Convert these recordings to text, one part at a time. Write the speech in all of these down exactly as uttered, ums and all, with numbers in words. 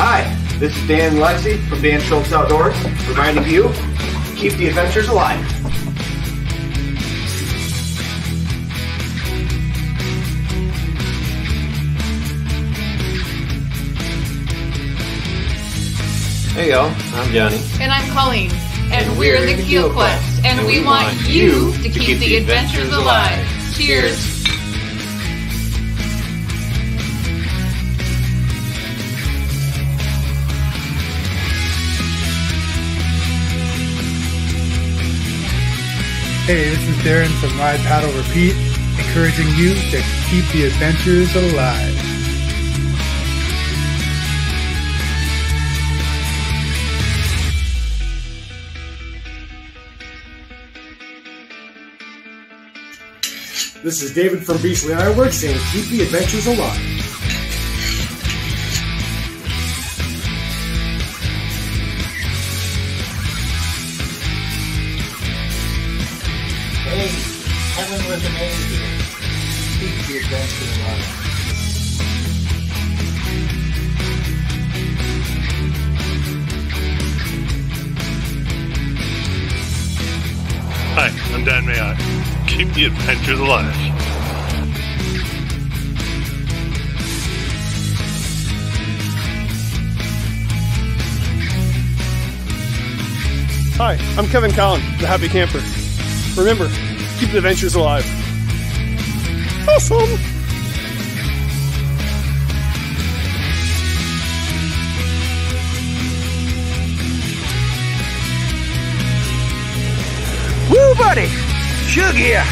Hi, this is Dan Lexi from Dan Schultz Outdoors, reminding you, keep the adventures alive. Hey y'all, I'm Johnny. And I'm Colleen. And, and we're, we're the Keel Quest. Quest. And, and we, we want, want you to keep, to keep the adventures, adventures alive. alive. Cheers. Hey, this is Darren from Ride Paddle Repeat, encouraging you to keep the adventures alive. This is David from Beachley Ironworks saying keep the adventures alive. Hi, I'm Dan Mayotte. Keep the adventures alive. Hi, I'm Kevin Callan, the Happy Camper. Remember, keep the adventures alive. Awesome! Woo, buddy! Chug here!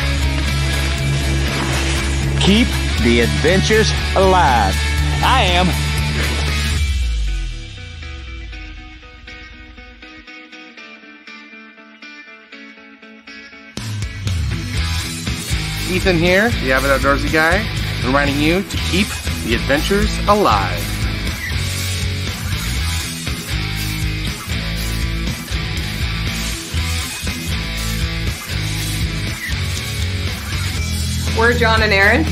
Keep the adventures alive. I am. Ethan here, the avid outdoorsy guy, reminding you to keep the adventures alive. We're John and Aaron.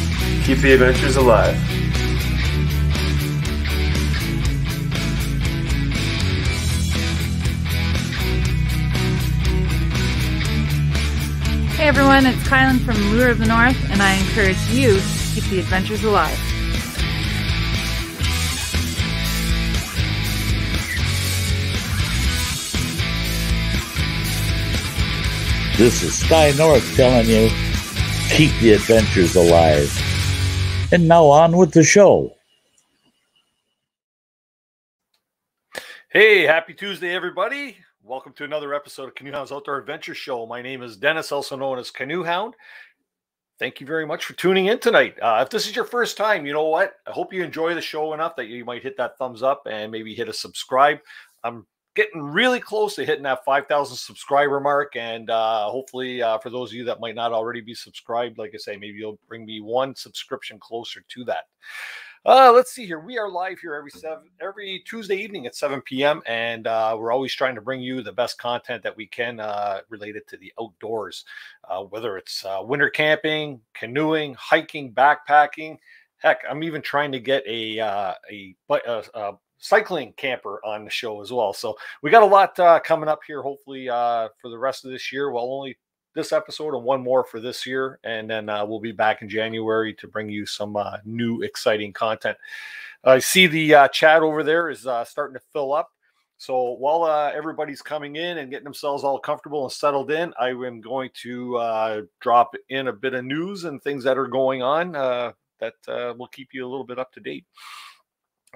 Keep the adventures alive. Hey everyone, it's Kylan from Lure of the North, and I encourage you to keep the adventures alive. This is Sky North telling you, keep the adventures alive. And now on with the show. Hey, happy Tuesday, everybody. Welcome to another episode of Canoehound's Outdoor Adventure Show. My name is Dennis, also known as Canoehound. Thank you very much for tuning in tonight. Uh, if this is your first time, you know what? I hope you enjoy the show enough that you might hit that thumbs up and maybe hit a subscribe. I'm getting really close to hitting that five thousand subscriber mark. And uh, hopefully uh, for those of you that might not already be subscribed, like I say, maybe you'll bring me one subscription closer to that. Uh, let's see here. We are live here every seven, every Tuesday evening at seven p m And uh, we're always trying to bring you the best content that we can uh, related to the outdoors, uh, whether it's uh, winter camping, canoeing, hiking, backpacking. Heck, I'm even trying to get a, uh, a, a, a cycling camper on the show as well. So we got a lot uh, coming up here, hopefully uh, for the rest of this year. Well, only this episode and one more for this year. And then uh, we'll be back in January to bring you some uh, new exciting content. I uh, see the uh, chat over there is uh, starting to fill up. So while uh, everybody's coming in and getting themselves all comfortable and settled in, I am going to uh, drop in a bit of news and things that are going on uh, that uh, will keep you a little bit up to date.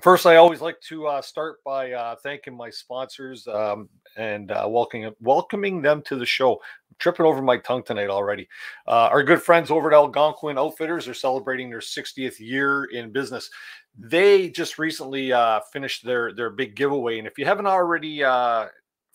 First, I always like to uh, start by uh, thanking my sponsors um, and uh, welcoming, welcoming them to the show. I'm tripping over my tongue tonight already. Uh, our good friends over at Algonquin Outfitters are celebrating their sixtieth year in business. They just recently uh, finished their, their big giveaway. And if you haven't already uh,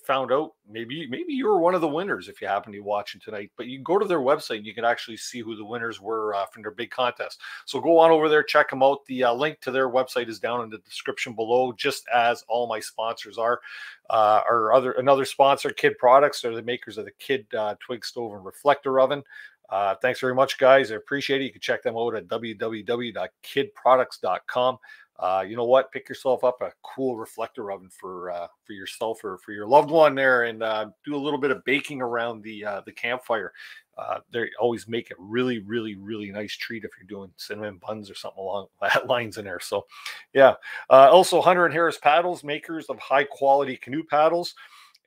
found out, maybe, maybe you were one of the winners if you happen to be watching tonight. But you can go to their website and you can actually see who the winners were uh, from their big contest. So go on over there, check them out. The uh, link to their website is down in the description below, just as all my sponsors are. Uh, our other another sponsor, K I H D Products, they're the makers of the K I H D uh, Twig Stove and Reflector Oven. Uh, thanks very much, guys. I appreciate it. You can check them out at w w w dot kid products dot com. uh, you know what, pick yourself up a cool reflector oven for, uh, for yourself or for your loved one there, and uh, do a little bit of baking around the, uh, the campfire. Uh, they always make a really, really, really nice treat if you're doing cinnamon buns or something along that lines in there. So yeah. Uh, also Hunter and Harris Paddles, makers of high quality canoe paddles.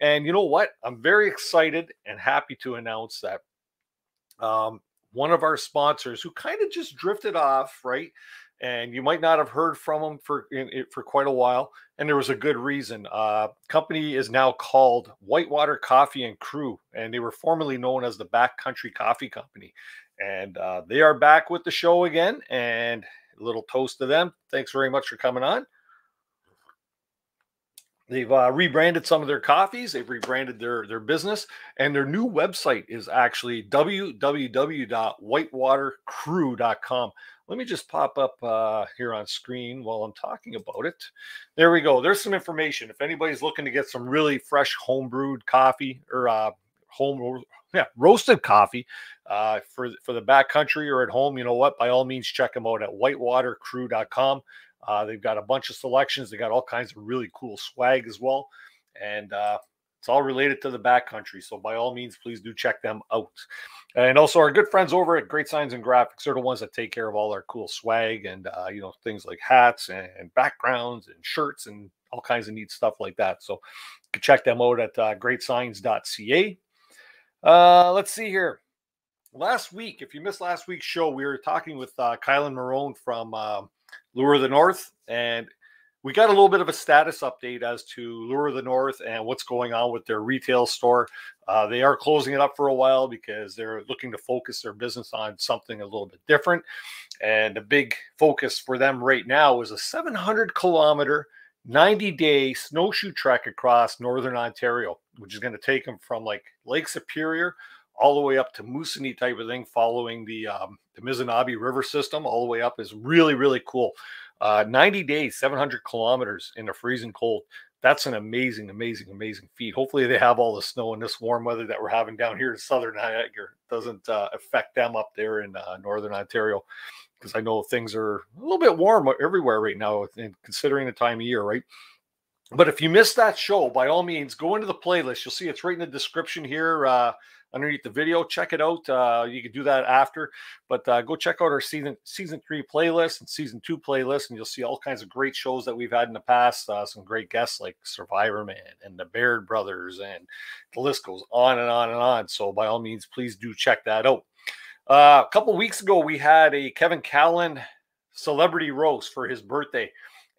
And you know what? I'm very excited and happy to announce that um, one of our sponsors who kind of just drifted off, right? And you might not have heard from them for, for quite a while. And there was a good reason. Uh, company is now called Whitewater Coffee and Crew. And they were formerly known as the Backcountry Coffee Company. And uh, they are back with the show again. And a little toast to them. Thanks very much for coming on. They've uh, rebranded some of their coffees. They've rebranded their, their business. And their new website is actually w w w dot whitewater crew dot com. Let me just pop up uh, here on screen while I'm talking about it. There we go. There's some information. If anybody's looking to get some really fresh homebrewed coffee or uh, home yeah, roasted coffee uh, for, for the backcountry or at home, you know what? By all means, check them out at whitewater crew dot com. Uh, they've got a bunch of selections. They got all kinds of really cool swag as well. And uh, it's all related to the backcountry. So by all means, please do check them out. And also our good friends over at Great Signs and Graphics are the ones that take care of all our cool swag and, uh, you know, things like hats and, and backgrounds and shirts and all kinds of neat stuff like that. So you can check them out at uh, great signs dot c a. Uh, let's see here. Last week, if you missed last week's show, we were talking with uh, Kylan Marone from uh, Lure of the North, and we got a little bit of a status update as to Lure of the North and what's going on with their retail store. Uh, they are closing it up for a while because they're looking to focus their business on something a little bit different, and a big focus for them right now is a seven hundred kilometer, ninety day snowshoe trek across northern Ontario, which is going to take them from like Lake Superior all the way up to Moosonee type of thing, following the, um, the Mizunabe River system all the way up. Is really, really cool. Uh, ninety days, seven hundred kilometers in the freezing cold. That's an amazing, amazing, amazing feat. Hopefully they have all the snow in this warm weather that we're having down here in Southern Niagara. Doesn't uh, affect them up there in uh, Northern Ontario, because I know things are a little bit warm everywhere right now, and considering the time of year, right? But if you missed that show, by all means, go into the playlist. You'll see it's right in the description here. Uh, underneath the video, check it out. Uh, you can do that after, but uh, go check out our season season three playlist and season two playlist, and you'll see all kinds of great shows that we've had in the past. Uh, some great guests like Survivorman and the Baird Brothers, and the list goes on and on and on. So by all means, please do check that out. Uh, a couple weeks ago, we had a Kevin Callan celebrity roast for his birthday.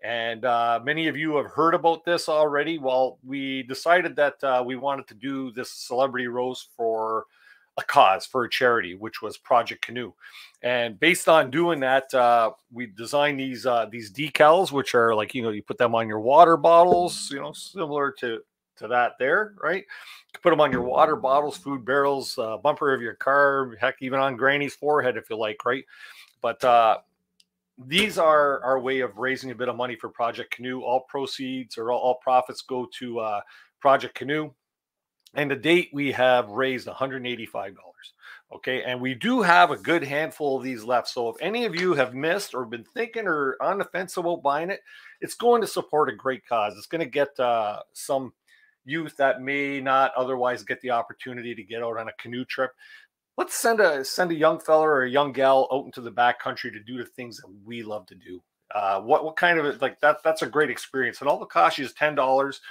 And uh, many of you have heard about this already. Well, we decided that uh, we wanted to do this celebrity roast for a cause, for a charity, which was Project Canoe. And based on doing that, uh, we designed these uh, these decals, which are like, you know, you put them on your water bottles, you know, similar to, to that there, right? You put them on your water bottles, food barrels, uh, bumper of your car, heck, even on Granny's forehead if you like, right? But uh, these are our way of raising a bit of money for Project Canoe. All proceeds or all, all profits go to uh, Project Canoe. And to date, we have raised one hundred eighty-five dollars. Okay. And we do have a good handful of these left. So if any of you have missed or been thinking or on the fence about buying it, it's going to support a great cause. It's going to get uh, some youth that may not otherwise get the opportunity to get out on a canoe trip. Let's send a send a young fella or a young gal out into the backcountry to do the things that we love to do. Uh, what what kind of like that? That's a great experience, and all the cost is ten dollars.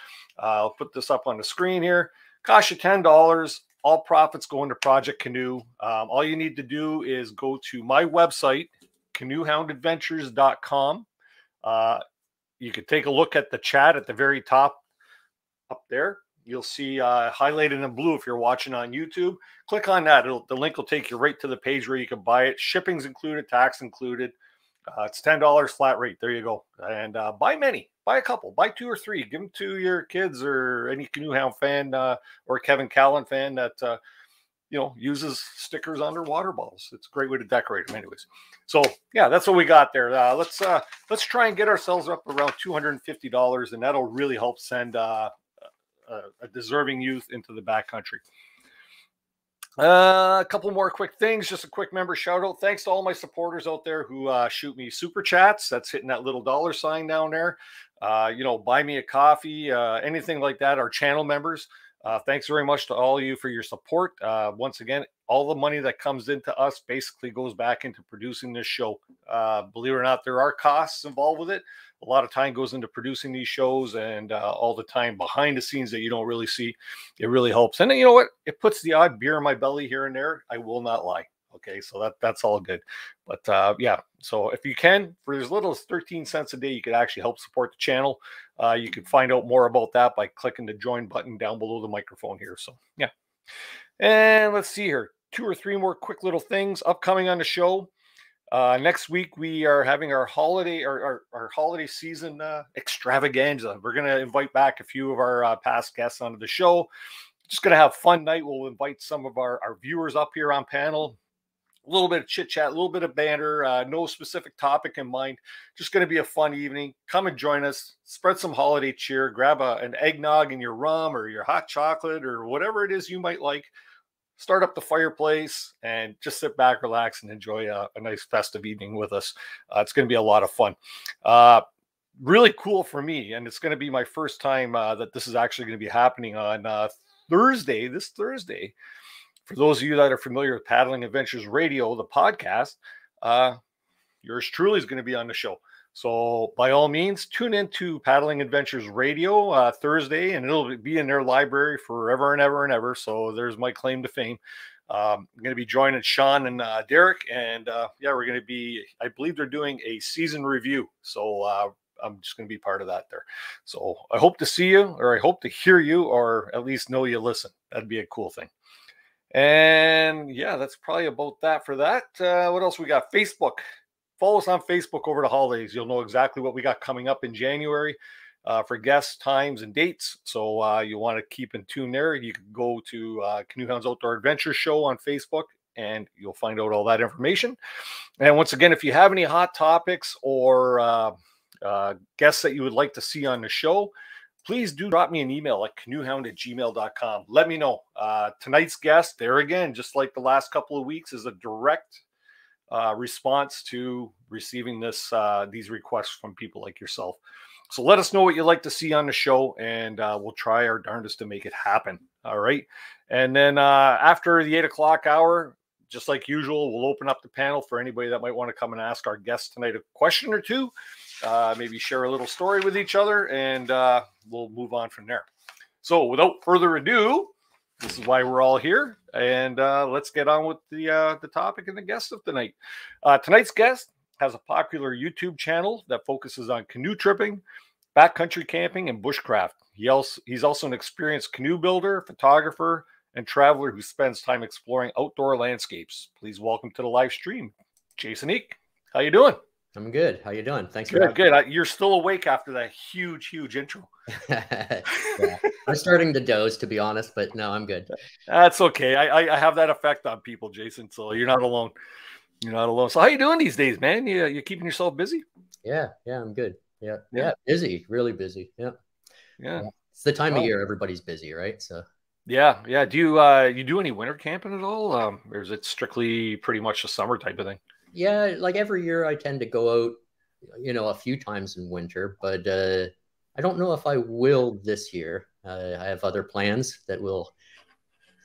Uh, I'll put this up on the screen here. Cost you ten dollars. All profits go into Project Canoe. Um, all you need to do is go to my website, canoe hound adventures dot com. Uh, you can take a look at the chat at the very top up there. You'll see uh, highlighted in blue if you're watching on YouTube. Click on that. It'll, the link will take you right to the page where you can buy it. Shipping's included, tax included. Uh, it's ten dollars flat rate. There you go. And uh, buy many. Buy a couple. Buy two or three. Give them to your kids or any Canoehound fan uh, or Kevin Callan fan that uh, you know uses stickers on their water bottles. It's a great way to decorate them anyways. So, yeah, that's what we got there. Uh, let's, uh, let's try and get ourselves up around two hundred fifty dollars, and that'll really help send uh, – a deserving youth into the backcountry. Uh, a couple more quick things. Just a quick member shout out. Thanks to all my supporters out there who uh, shoot me super chats. That's hitting that little dollar sign down there. Uh, you know, buy me a coffee, uh, anything like that. Our channel members. Uh, thanks very much to all of you for your support. Uh, once again, all the money that comes into us basically goes back into producing this show. Uh, believe it or not, there are costs involved with it. A lot of time goes into producing these shows and uh, all the time behind the scenes that you don't really see. It really helps. And you know what? It puts the odd beer in my belly here and there. I will not lie. Okay, so that, that's all good. But uh, yeah, so if you can, for as little as thirteen cents a day, you could actually help support the channel. Uh, you can find out more about that by clicking the join button down below the microphone here. So yeah. And let's see here. Two or three more quick little things upcoming on the show. Uh, next week, we are having our holiday, our, our, our holiday season uh, extravaganza. We're going to invite back a few of our uh, past guests onto the show. Just going to have a fun night. We'll invite some of our, our viewers up here on panel. A little bit of chit-chat, a little bit of banter, uh, no specific topic in mind. Just going to be a fun evening. Come and join us. Spread some holiday cheer. Grab a, an eggnog in your rum or your hot chocolate or whatever it is you might like. Start up the fireplace and just sit back, relax, and enjoy a, a nice festive evening with us. Uh, it's going to be a lot of fun. Uh, really cool for me, and it's going to be my first time uh, that this is actually going to be happening on uh, Thursday, this Thursday. For those of you that are familiar with Paddling Adventures Radio, the podcast, uh, yours truly is going to be on the show. So by all means, tune into Paddling Adventures Radio uh, Thursday, and it'll be in their library forever and ever and ever. So there's my claim to fame. Um, I'm going to be joining Sean and uh, Derek, and uh, yeah, we're going to be, I believe they're doing a season review. So uh, I'm just going to be part of that there. So I hope to see you, or I hope to hear you, or at least know you listen. That'd be a cool thing. And yeah, that's probably about that for that. Uh, what else we got? Facebook. Follow us on Facebook over the holidays. You'll know exactly what we got coming up in January uh, for guests, times, and dates. So uh, you want to keep in tune there. You can go to uh, Canoehound's Outdoor Adventure Show on Facebook, and you'll find out all that information. And once again, if you have any hot topics or uh, uh, guests that you would like to see on the show, please do drop me an email at canoehound at gmail dot com. Let me know. Uh, tonight's guest, there again, just like the last couple of weeks, is a direct uh, response to receiving this uh, these requests from people like yourself. So let us know what you'd like to see on the show, and uh, we'll try our darndest to make it happen. All right? And then uh, after the eight o'clock hour, just like usual, we'll open up the panel for anybody that might want to come and ask our guests tonight a question or two. Uh, maybe share a little story with each other, and uh, we'll move on from there. So without further ado, this is why we're all here, and uh, let's get on with the, uh, the topic and the guest of tonight. Uh, tonight's guest has a popular YouTube channel that focuses on canoe tripping, backcountry camping, and bushcraft. He also, he's also an experienced canoe builder, photographer, and traveler who spends time exploring outdoor landscapes. Please welcome to the live stream, Jason Eke. How you doing? I'm good. How you doing? Thanks for having me. Good. I, you're still awake after that huge, huge intro. Yeah. I'm starting to doze, to be honest, but no, I'm good. That's okay. I, I have that effect on people, Jason. So you're not alone. You're not alone. So how you doing these days, man? You, you're keeping yourself busy? Yeah. Yeah, I'm good. Yeah. Yeah. Yeah, busy. Really busy. Yeah. Yeah. Uh, it's the time well, of year everybody's busy, right? So. Yeah. Yeah. Do you, uh, you do any winter camping at all? Um, or is it strictly pretty much a summer type of thing? Yeah, like every year I tend to go out, you know, a few times in winter, but uh, I don't know if I will this year. Uh, I have other plans that will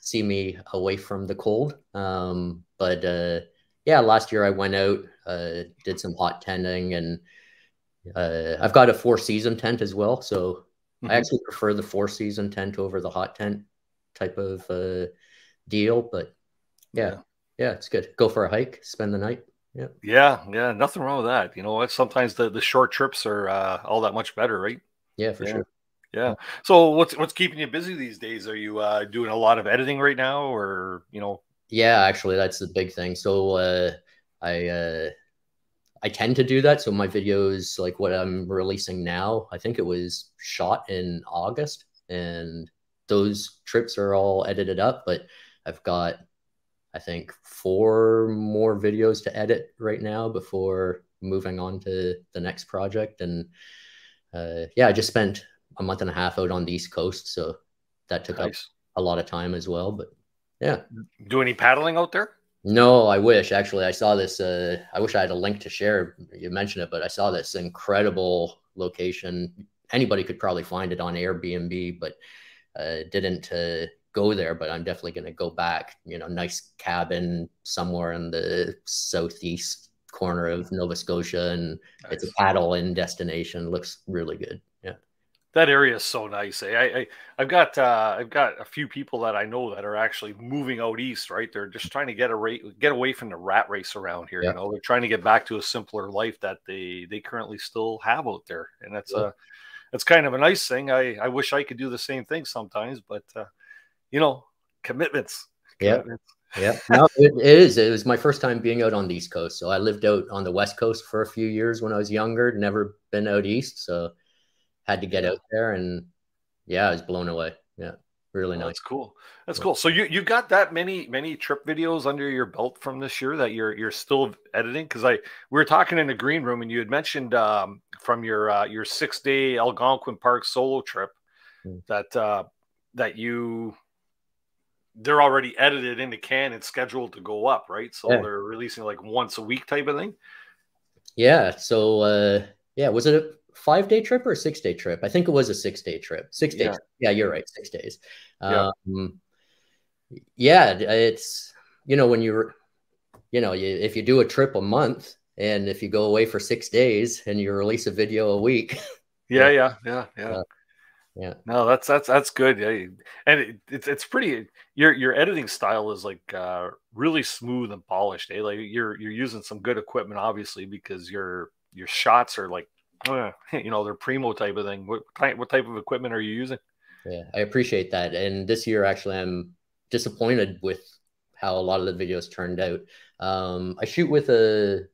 see me away from the cold. Um, but uh, yeah, last year I went out, uh, did some hot tenting, and uh, I've got a four season tent as well. So mm-hmm. I actually prefer the four season tent over the hot tent type of uh, deal. But yeah, yeah, it's good. Go for a hike, spend the night. Yeah. Yeah. Yeah. Nothing wrong with that. You know what? Sometimes the, the short trips are uh, all that much better, right? Yeah, for yeah. sure. Yeah. So what's, what's keeping you busy these days? Are you uh, doing a lot of editing right now, or, you know? Yeah, actually that's the big thing. So uh, I, uh, I tend to do that. So my videos, like what I'm releasing now, I think it was shot in August, and those trips are all edited up, but I've got, I think, four more videos to edit right now before moving on to the next project. And uh, yeah, I just spent a month and a half out on the East Coast, so that took nice. up a lot of time as well. But Yeah. Do any paddling out there? No, I wish. Actually, I saw this. Uh, I wish I had a link to share. You mentioned it, but I saw this incredible location. Anybody could probably find it on Airbnb, but uh, didn't uh, go there. But I'm definitely going to go back. You know, nice cabin somewhere in the southeast corner of Nova Scotia, and nice. It's a paddle-in destination. Looks really good. Yeah, that area is so nice. Eh? I, I I've got uh, I've got a few people that I know that are actually moving out east. Right, they're just trying to get a get away from the rat race around here. Yeah. You know, they're trying to get back to a simpler life that they they currently still have out there, and that's yeah. a that's kind of a nice thing. I I wish I could do the same thing sometimes, but uh, you know, commitments. commitments. Yeah. Yeah, no, it, it is. It was my first time being out on the East Coast. So I lived out on the West Coast for a few years when I was younger, never been out East. So had to get out there and yeah, I was blown away. Yeah, really oh, nice. That's cool. That's cool. So you, you got that many, many trip videos under your belt from this year that you're, you're still editing? Cause I, we were talking in the green room and you had mentioned um, from your, uh, your six day Algonquin Park solo trip hmm. that, uh, that you, they're already edited in the can and scheduled to go up, right? So yeah. they're releasing like once a week type of thing. Yeah. So, uh, yeah. Was it a five day trip or a six day trip? I think it was a six day trip, six days. Yeah. yeah you're right. Six days. Yeah. Um, yeah. It's, you know, when you're, you know, you, if you do a trip a month and if you go away for six days and you release a video a week. Yeah. Yeah. Yeah. Yeah. Uh, Yeah, no, that's that's that's good. Yeah. And it, it's it's pretty. Your your editing style is like uh, really smooth and polished. Eh? Like you're you're using some good equipment, obviously, because your your shots are like, uh, you know, they're primo type of thing. What type what type of equipment are you using? Yeah, I appreciate that. And this year, actually, I'm disappointed with how a lot of the videos turned out. Um, I shoot with a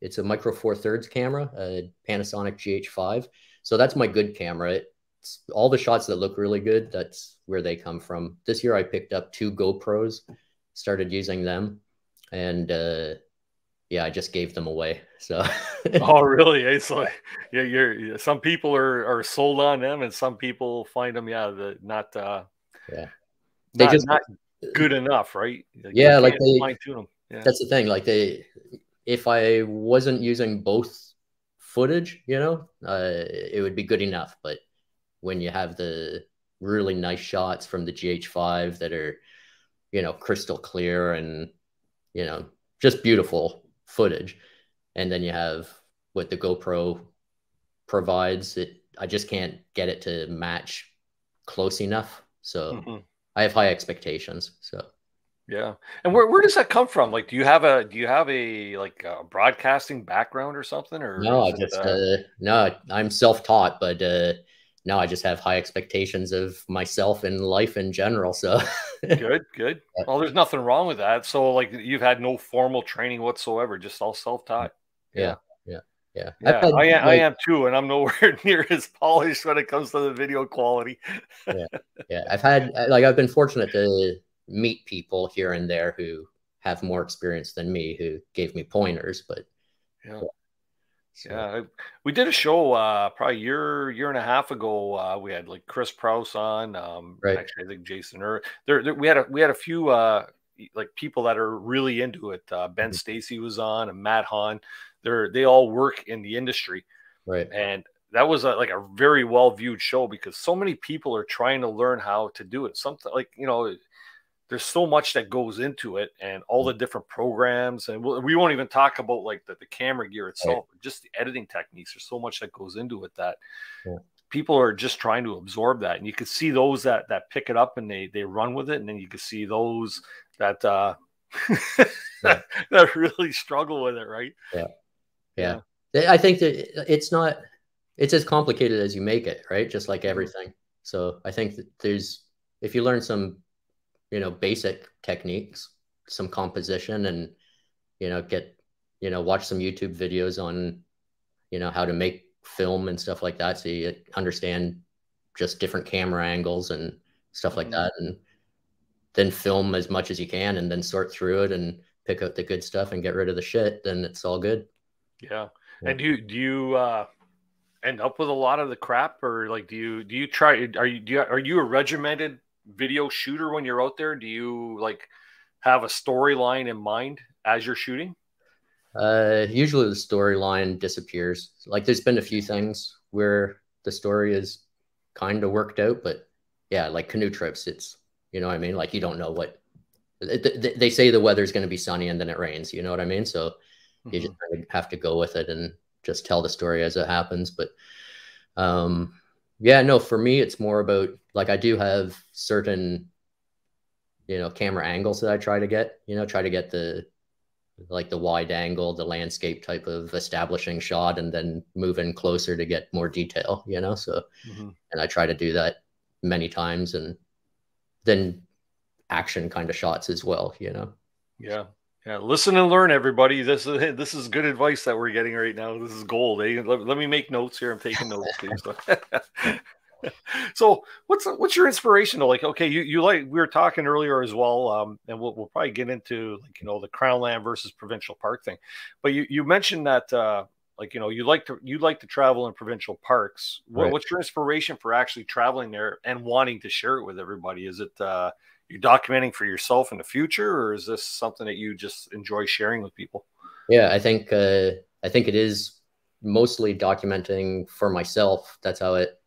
it's a Micro Four Thirds camera, a Panasonic G H five. So that's my good camera. It, all the shots that look really good, that's where they come from. This year I picked up two GoPros, started using them, and uh yeah, I just gave them away. So oh really? It's like yeah, you're some people are are sold on them and some people find them yeah the not uh yeah they not, just not good enough, right? Like, yeah, like they, fine-tune them. Yeah. That's the thing, like they if I wasn't using both footage, you know, uh it would be good enough, but when you have the really nice shots from the G H five that are, you know, crystal clear and, you know, just beautiful footage. And then you have what the GoPro provides. It, I just can't get it to match close enough. So mm-hmm. I have high expectations. So. Yeah. And where, where does that come from? Like, do you have a, do you have a, like a broadcasting background or something? Or no, I just, uh, no, I'm self-taught, but, uh, no, I just have high expectations of myself and life in general. So good, good. Yeah. Well, there's nothing wrong with that. So like you've had no formal training whatsoever, just all self-taught. Yeah. Yeah. Yeah. yeah. Had, I, am, like, I am too. And I'm nowhere near as polished when it comes to the video quality. yeah. yeah. I've had, like, I've been fortunate to meet people here and there who have more experience than me, who gave me pointers, but yeah. yeah. So. Yeah, we did a show uh, probably a year, year and a half ago. Uh, we had like Chris Prouse on. Um, right. Actually, I think Jason. Or there, there, we had a we had a few uh, like people that are really into it. Uh, Ben mm-hmm. Stacy was on, and Matt Hahn. They're they all work in the industry, right? And that was a, like a very well viewed show because so many people are trying to learn how to do it. Something like you know. There's so much that goes into it and all the different programs. And we'll, we won't even talk about like the, the camera gear itself, right. Just the editing techniques. There's so much that goes into it that yeah. people are just trying to absorb that. And you can see those that, that pick it up and they, they run with it. And then you can see those that, uh, that, that really struggle with it. Right. Yeah. yeah. Yeah. I think that it's not, it's as complicated as you make it. Right. Just like everything. So I think that there's, if you learn some, you know, basic techniques, some composition and, you know, get, you know, watch some YouTube videos on, you know, how to make film and stuff like that. So you understand just different camera angles and stuff like that. And then film as much as you can and then sort through it and pick out the good stuff and get rid of the shit. Then it's all good. Yeah. yeah. And do you, do you, uh, end up with a lot of the crap or like, do you, do you try, are you, do you, are you a regimented video shooter when you're out there? Do you like have a storyline in mind as you're shooting? Uh, usually the storyline disappears. Like there's been a few things where the story is kind of worked out, but yeah, like canoe trips, it's, you know what I mean? Like you don't know what it, they say the weather's going to be sunny and then it rains, you know what I mean? So mm-hmm. you just kind of have to go with it and just tell the story as it happens. But, um, yeah, no, for me, it's more about like, I do have certain, you know, camera angles that I try to get, you know, try to get the, like the wide angle, the landscape type of establishing shot, and then move in closer to get more detail, you know? So, mm-hmm. and I try to do that many times, and then action kind of shots as well, you know? Yeah. Yeah. Listen and learn, everybody. This is, this is good advice that we're getting right now. This is gold. Eh? Let, let me make notes here. I'm taking notes. Please. So what's, what's your inspiration to like, okay, you, you like, we were talking earlier as well. Um, and we'll, we'll probably get into like, you know, the Crown Land versus provincial park thing, but you, you mentioned that, uh, like, you know, you like to, you like to travel in provincial parks. What, right. What's your inspiration for actually traveling there and wanting to share it with everybody? Is it, uh, you're documenting for yourself in the future, or is this something that you just enjoy sharing with people? Yeah, I think, uh, I think it is mostly documenting for myself. That's how it,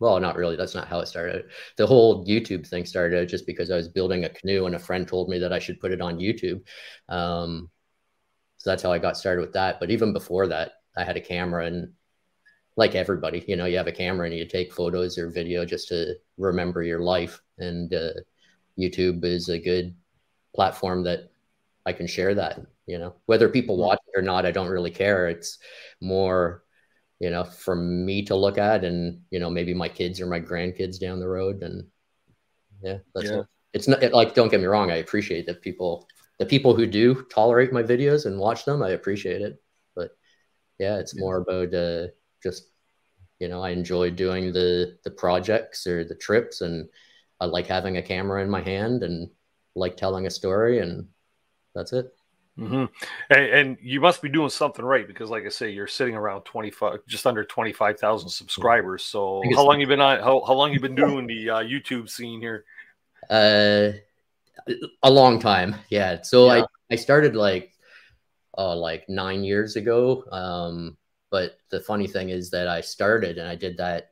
well, not really. That's not how it started. The whole YouTube thing started out just because I was building a canoe and a friend told me that I should put it on YouTube. Um, so that's how I got started with that. But even before that, I had a camera, and like everybody, you know, you have a camera and you take photos or video just to remember your life. And uh, YouTube is a good platform that I can share that, you know, whether people watch it or not, I don't really care. It's more, you know, for me to look at, and, you know, maybe my kids or my grandkids down the road. And yeah, that's yeah. It. It's not it, like, don't get me wrong. I appreciate that people, the people who do tolerate my videos and watch them, I appreciate it. But yeah, it's more about uh, just, you know, I enjoy doing the, the projects or the trips, and I like having a camera in my hand and like telling a story, and that's it. Mm-hmm. And, and you must be doing something right, because like I say, you're sitting around twenty-five, just under twenty-five thousand subscribers. So how long you been on, how, how long you been doing the uh, YouTube scene here? Uh, a long time. Yeah. So yeah. I, I started like, uh, like nine years ago. Um, but the funny thing is that I started and I did that.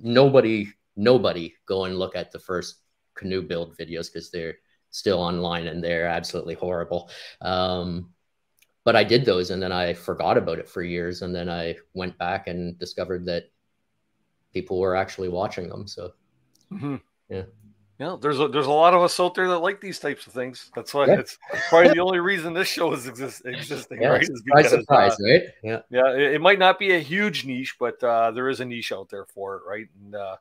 Nobody, nobody go and look at the first canoe build videos, because they're still online and they're absolutely horrible. Um, but I did those, and then I forgot about it for years. And then I went back and discovered that people were actually watching them. So mm-hmm. yeah. Yeah. There's a, there's a lot of us out there that like these types of things. That's why yeah. it's probably the only reason this show is exist, existing. Yeah, right? Surprise, because, surprise, uh, right? Yeah. Yeah. It, it might not be a huge niche, but uh, there is a niche out there for it. Right. And uh,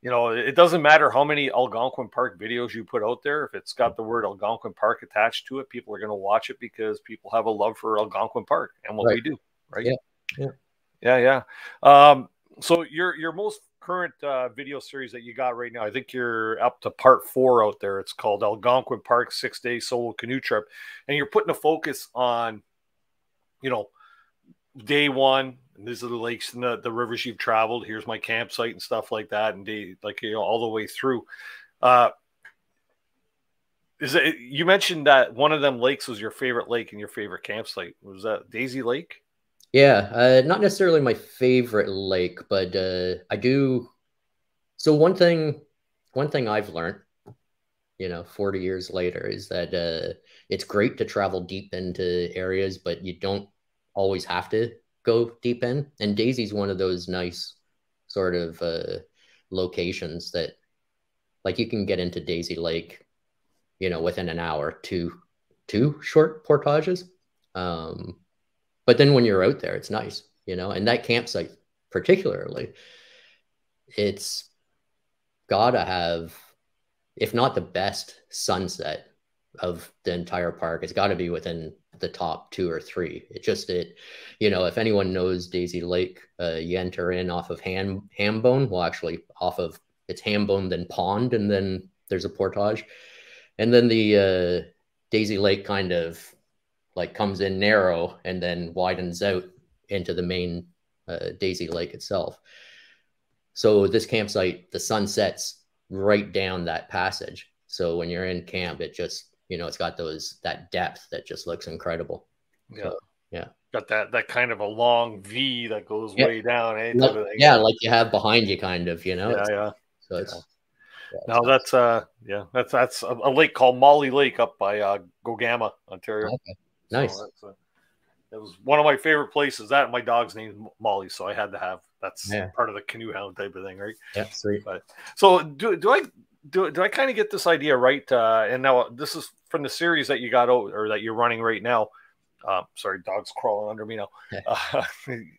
you know, it doesn't matter how many Algonquin Park videos you put out there. If it's got the word Algonquin Park attached to it, people are going to watch it, because people have a love for Algonquin Park and what right. we do. Right. Yeah. Yeah. Yeah. Yeah. Um, so your, your most current uh, video series that you got right now, I think you're up to part four out there. It's called Algonquin Park Six Day Solo Canoe Trip, and you're putting a focus on, you know, day one. And these are the lakes and the, the rivers you've traveled. Here's my campsite and stuff like that, and day like you know all the way through. Uh, is it, you mentioned that one of them lakes was your favorite lake and your favorite campsite? Was that Daisy Lake? Yeah, uh, not necessarily my favorite lake, but uh, I do. So one thing, one thing I've learned, you know, forty years later, is that uh, it's great to travel deep into areas, but you don't always have to go deep in. And Daisy's one of those nice sort of uh, locations that, like, you can get into Daisy Lake, you know, within an hour to two short portages. Um, But then when you're out there, it's nice, you know, and that campsite particularly, it's gotta have, if not the best sunset of the entire park, it's gotta be within the top two or three. It just, it, you know, if anyone knows Daisy Lake, uh, you enter in off of Ham, Hambone, well, actually off of, it's Hambone, then Pond, and then there's a portage. And then the uh, Daisy Lake kind of, like, comes in narrow and then widens out into the main uh, Daisy Lake itself. So this campsite, the sun sets right down that passage. So when you're in camp, it just, you know, it's got those, that depth that just looks incredible. Yeah. So, yeah. Got that, that kind of a long V that goes yep. way down. Eh? Like, yeah. Like you have behind you kind of, you know? Yeah. It's, yeah. So it's, yeah. Yeah, no, that's, uh, yeah, that's, that's a, a lake called Molly Lake up by, uh, Gogama, Ontario. Okay. Nice. So that's, uh, it was one of my favorite places. That my dog's name is Molly, so I had to have. That's yeah. part of the canoe hound type of thing, right? Yeah, sweet. But, so do do I do do I kind of get this idea right? Uh, and now this is from the series that you got out, or that you're running right now. Uh, sorry, dog's crawling under me now. Uh,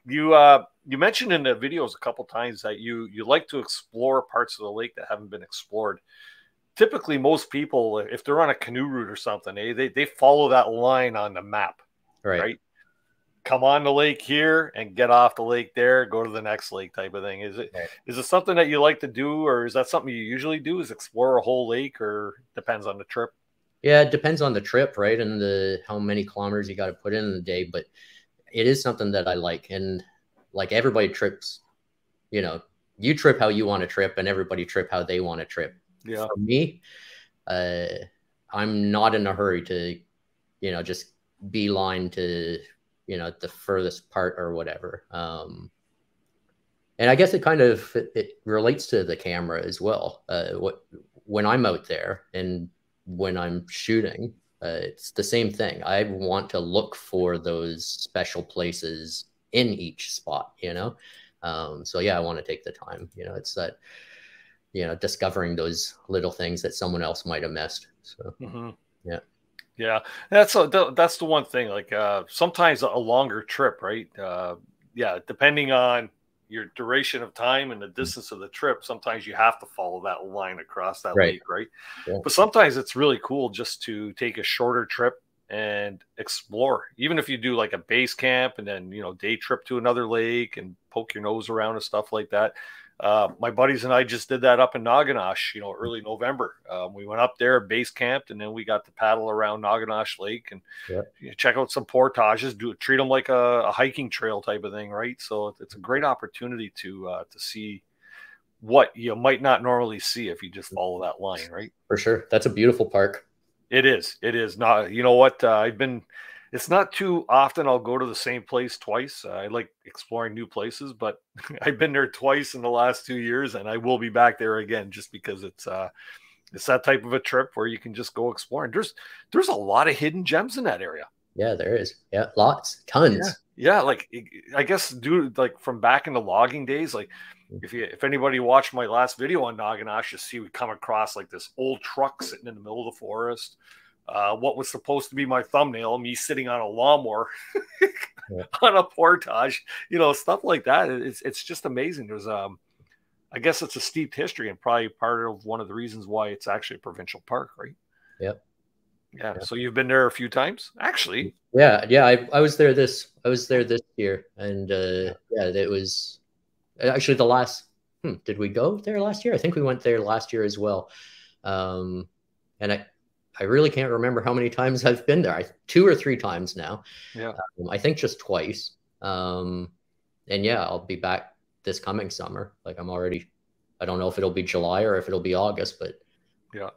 you uh, you mentioned in the videos a couple times that you you like to explore parts of the lake that haven't been explored. Typically, most people, if they're on a canoe route or something, eh, they they follow that line on the map, right? right? Come on the lake here and get off the lake there, go to the next lake type of thing. Is it, right. is it something that you like to do, or is that something you usually do, is explore a whole lake, or depends on the trip? Yeah, it depends on the trip, right? And the, how many kilometers you got to put in in the day, but it is something that I like. And like everybody trips, you know, you trip how you want to trip and everybody trip how they want to trip. Yeah. For me, uh, I'm not in a hurry to, you know, just beeline to, you know, the furthest part or whatever. Um, and I guess it kind of, it, it relates to the camera as well. Uh, what, when I'm out there and when I'm shooting, uh, it's the same thing. I want to look for those special places in each spot, you know? Um, so yeah, I want to take the time, you know, it's that, you know, discovering those little things that someone else might've missed. So, mm-hmm. yeah. Yeah, that's a, that's the one thing, like uh, sometimes a longer trip, right? Uh, yeah, depending on your duration of time and the distance of the trip, sometimes you have to follow that line across that right. lake, right? Yeah. But sometimes it's really cool just to take a shorter trip and explore, even if you do like a base camp and then, you know, day trip to another lake and poke your nose around and stuff like that. Uh, my buddies and I just did that up in Noganosh, you know, early November. Um, we went up there, base camped, and then we got to paddle around Noganosh Lake and yep. you know, check out some portages, do treat them like a, a hiking trail type of thing, right? So it's a great opportunity to uh, to see what you might not normally see if you just follow that line, right? For sure. That's a beautiful park. It is. It is. Not, you know what? Uh, I've been... It's not too often I'll go to the same place twice. Uh, I like exploring new places, but I've been there twice in the last two years, and I will be back there again just because it's uh, it's that type of a trip where you can just go exploring. There's there's a lot of hidden gems in that area. Yeah, there is. Yeah, lots, tons. Yeah, yeah, like I guess dude, like from back in the logging days, like if you if anybody watched my last video on Noganosh, you see we come across like this old truck sitting in the middle of the forest. Uh, what was supposed to be my thumbnail, me sitting on a lawnmower yeah. on a portage, you know, stuff like that. It's, it's just amazing. There's, um, I guess it's a steeped history and probably part of one of the reasons why it's actually a provincial park, right? Yep. Yeah. Yep. So you've been there a few times actually. Yeah. Yeah. I, I was there this, I was there this year and, uh, yeah, it was actually the last, hmm, did we go there last year? I think we went there last year as well. Um, and I, I really can't remember how many times I've been there. I, two or three times now. Yeah. Um, I think just twice. Um, and yeah, I'll be back this coming summer. Like I'm already, I don't know if it'll be July or if it'll be August, but yeah.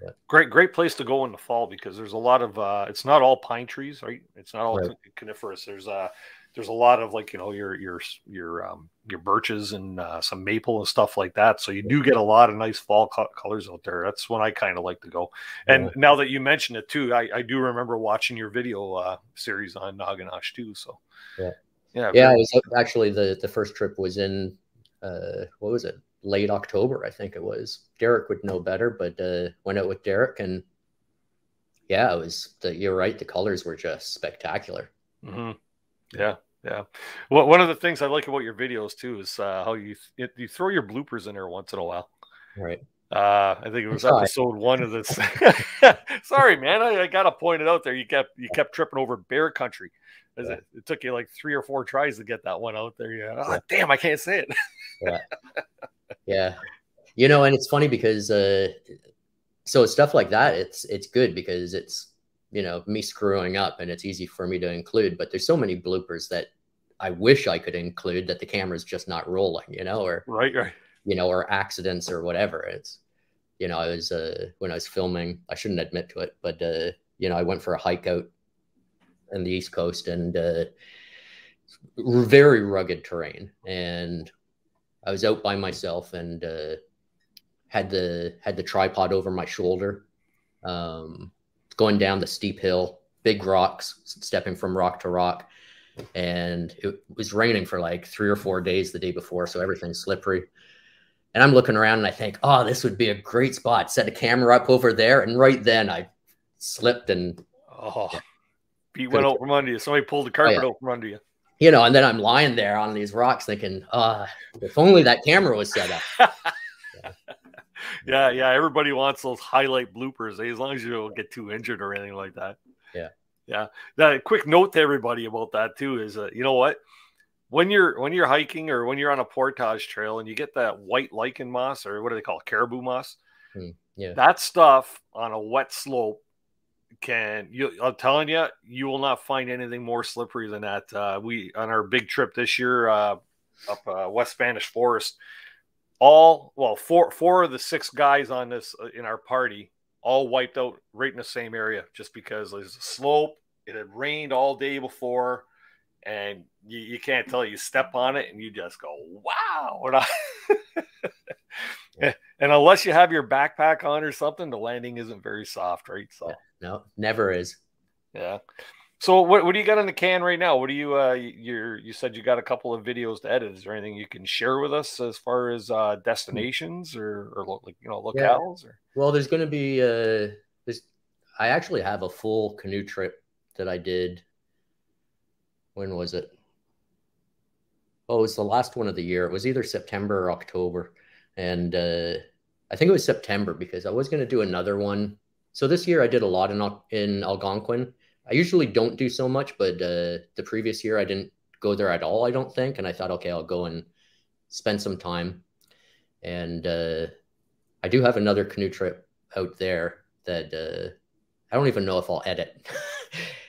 yeah. Great, great place to go in the fall because there's a lot of, uh, it's not all pine trees, right? It's not all right. coniferous. There's uh there's a lot of like, you know, your, your, your, um, your birches and uh, some maple and stuff like that. So you do get a lot of nice fall co colors out there. That's when I kind of like to go. And yeah. now that you mentioned it too, I, I do remember watching your video uh, series on Noganosh too. So yeah, yeah, yeah. It was actually the, the first trip was in, uh, what was it? Late October, I think it was. Derek would know better, but uh, went out with Derek and yeah, it was the, you're right. The colors were just spectacular. Mm-hmm. Yeah. Yeah. Well, one of the things I like about your videos too is uh, how you th you throw your bloopers in there once in a while. Right. Uh, I think it was Sorry. episode one of this. Sorry, man. I, I got to point it out there. You kept you kept tripping over Bear Country. Yeah. It, it took you like three or four tries to get that one out there. Yeah. Oh, yeah. Damn, I can't say it. yeah. Yeah. You know, and it's funny because uh, so stuff like that, it's it's good because it's. you know, me screwing up and it's easy for me to include, but there's so many bloopers that I wish I could include that the camera's just not rolling, you know, or, right, right. you know, or accidents or whatever. It's, you know, I was, uh, when I was filming, I shouldn't admit to it, but, uh, you know, I went for a hike out on the East Coast, and uh, very rugged terrain. And I was out by myself, and uh, had the, had the tripod over my shoulder, um, going down the steep hill, big rocks, stepping from rock to rock. And it was raining for like three or four days the day before, so everything's slippery. And I'm looking around and I think, oh, this would be a great spot. Set a camera up over there. And right then I slipped and oh, yeah, you went out from under you. Somebody pulled the carpet oh, yeah. out from under you. You know, and then I'm lying there on these rocks thinking, uh, if only that camera was set up. yeah. yeah, yeah. Everybody wants those highlight bloopers, eh? As long as you don't get too injured or anything like that. Yeah. Yeah. Now, a quick note to everybody about that too is, uh, you know what? When you're when you're hiking or when you're on a portage trail and you get that white lichen moss, or what do they call it? Caribou moss. Mm, yeah. That stuff on a wet slope can you I'm telling you, you will not find anything more slippery than that. Uh, we on our big trip this year uh, up uh, West Spanish Forest, all well four four of the six guys on this uh, in our party all wiped out right in the same area, just because there's a slope. It had rained all day before. And you, you can't tell, you step on it and you just go, wow. And, I, yeah. and unless you have your backpack on or something, the landing isn't very soft, right? So no, never is. Yeah. So what, what do you got in the can right now? What do you, uh, you're, you said you got a couple of videos to edit. Is there anything you can share with us as far as uh, destinations or, or like, you know, locales? Yeah. Or? Well, there's going to be uh, this. I actually have a full canoe trip that I did. When was it? Oh, it was the last one of the year. It was either September or October. And uh, I think it was September, because I was going to do another one. So this year I did a lot in, in Algonquin. I usually don't do so much, but uh, the previous year I didn't go there at all, I don't think. And I thought, okay, I'll go and spend some time. And uh, I do have another canoe trip out there that uh, I don't even know if I'll edit.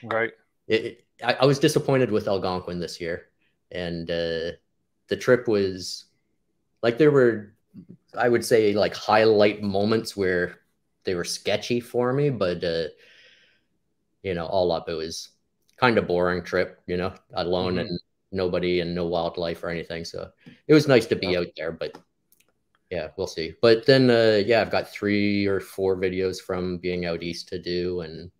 Right. It, it, I, I was disappointed with Algonquin this year, and uh, the trip was like, there were, I would say, like highlight moments where they were sketchy for me, but uh, you know, all up, it was kind of boring trip, you know, alone mm-hmm. and nobody and no wildlife or anything. So it was nice to be yeah. out there, but yeah, we'll see. But then, uh, yeah, I've got three or four videos from being out east to do, and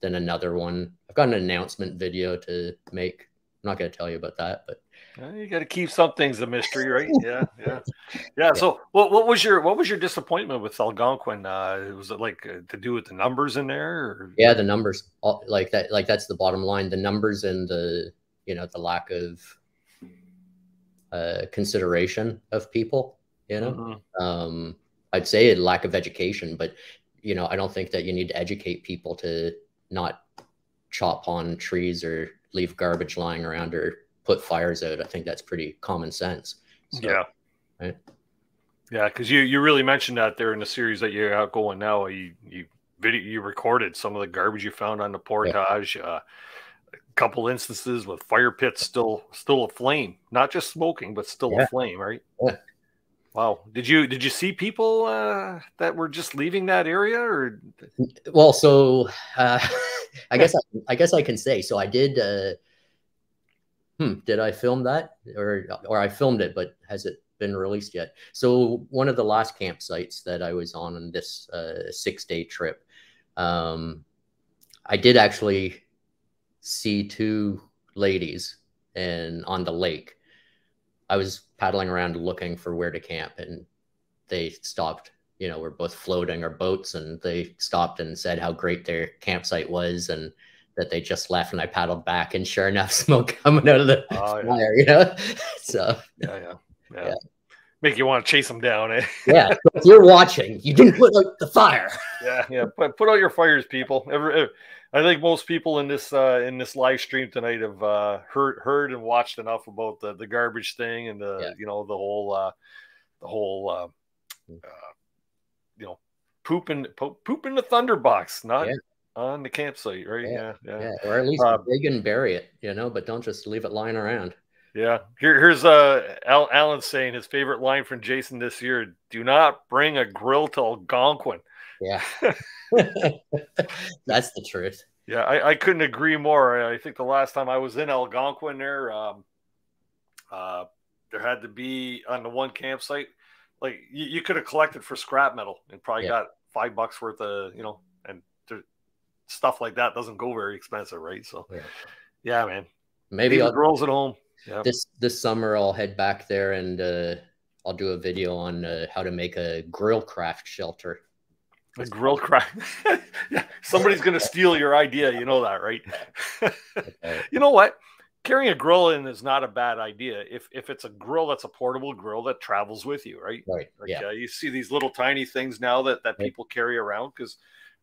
then another one. I've got an announcement video to make. I'm not going to tell you about that, but well, you got to keep some things a mystery, right? Yeah, yeah, yeah, yeah. So, what what was your what was your disappointment with Algonquin? Uh, was it like uh, to do with the numbers in there? Or? Yeah, the numbers, all, like that. Like that's the bottom line. The numbers and the you know the lack of uh, consideration of people. You know, mm-hmm. um, I'd say a lack of education, but you know, I don't think that you need to educate people to not chop on trees or leave garbage lying around or put fires out. I think that's pretty common sense. So, yeah. Right? Yeah. Cause you, you really mentioned that there in the series that you're out going now, you, you video, you recorded some of the garbage you found on the portage, yeah. uh, a couple instances with fire pits, still, still aflame, not just smoking, but still yeah. aflame. Right. Yeah. Wow. Did you, did you see people uh, that were just leaving that area or? Well, so uh, I guess, I, I guess I can say, so I did, uh, hmm, did I film that or, or I filmed it, but has it been released yet? So one of the last campsites that I was on in this uh, six day trip, um, I did actually see two ladies and on the lake. I was paddling around looking for where to camp, and they stopped, you know, we're both floating our boats, and they stopped and said how great their campsite was and that they just left, and I paddled back, and sure enough, smoke coming out of the oh, fire, yeah. you know? So yeah, yeah, yeah, yeah. Make you want to chase them down, eh? Yeah, if you're watching, you didn't put out the fire. Yeah, yeah, put, put out your fires, people. Every, I think most people in this uh, in this live stream tonight have uh, heard heard and watched enough about the, the garbage thing and the yeah. you know the whole uh, the whole uh, uh, you know pooping poop, poop in the thunderbox, not yeah. on the campsite, right? Yeah, yeah, yeah. yeah. Or at least uh, dig and bury it, you know, but don't just leave it lying around. Yeah. Here, here's uh, Al, Alan saying his favorite line from Jason this year: "Do not bring a grill to Algonquin." Yeah, that's the truth. Yeah, I, I couldn't agree more. I think the last time I was in Algonquin, there, um, uh, there had to be on the one campsite, like you, you could have collected for scrap metal and probably yeah. got five bucks worth of, you know, and there, stuff like that doesn't go very expensive, right? So, yeah, yeah man. Maybe the girls at home. Yeah. This this summer, I'll head back there and uh, I'll do a video on uh, how to make a grill craft shelter. A grill craft. Yeah. Somebody's going to steal your idea. You know that, right? You know what? Carrying a grill in is not a bad idea. If if it's a grill that's a portable grill that travels with you, right? Right. Like, yeah. Uh, you see these little tiny things now that, that right. people carry around because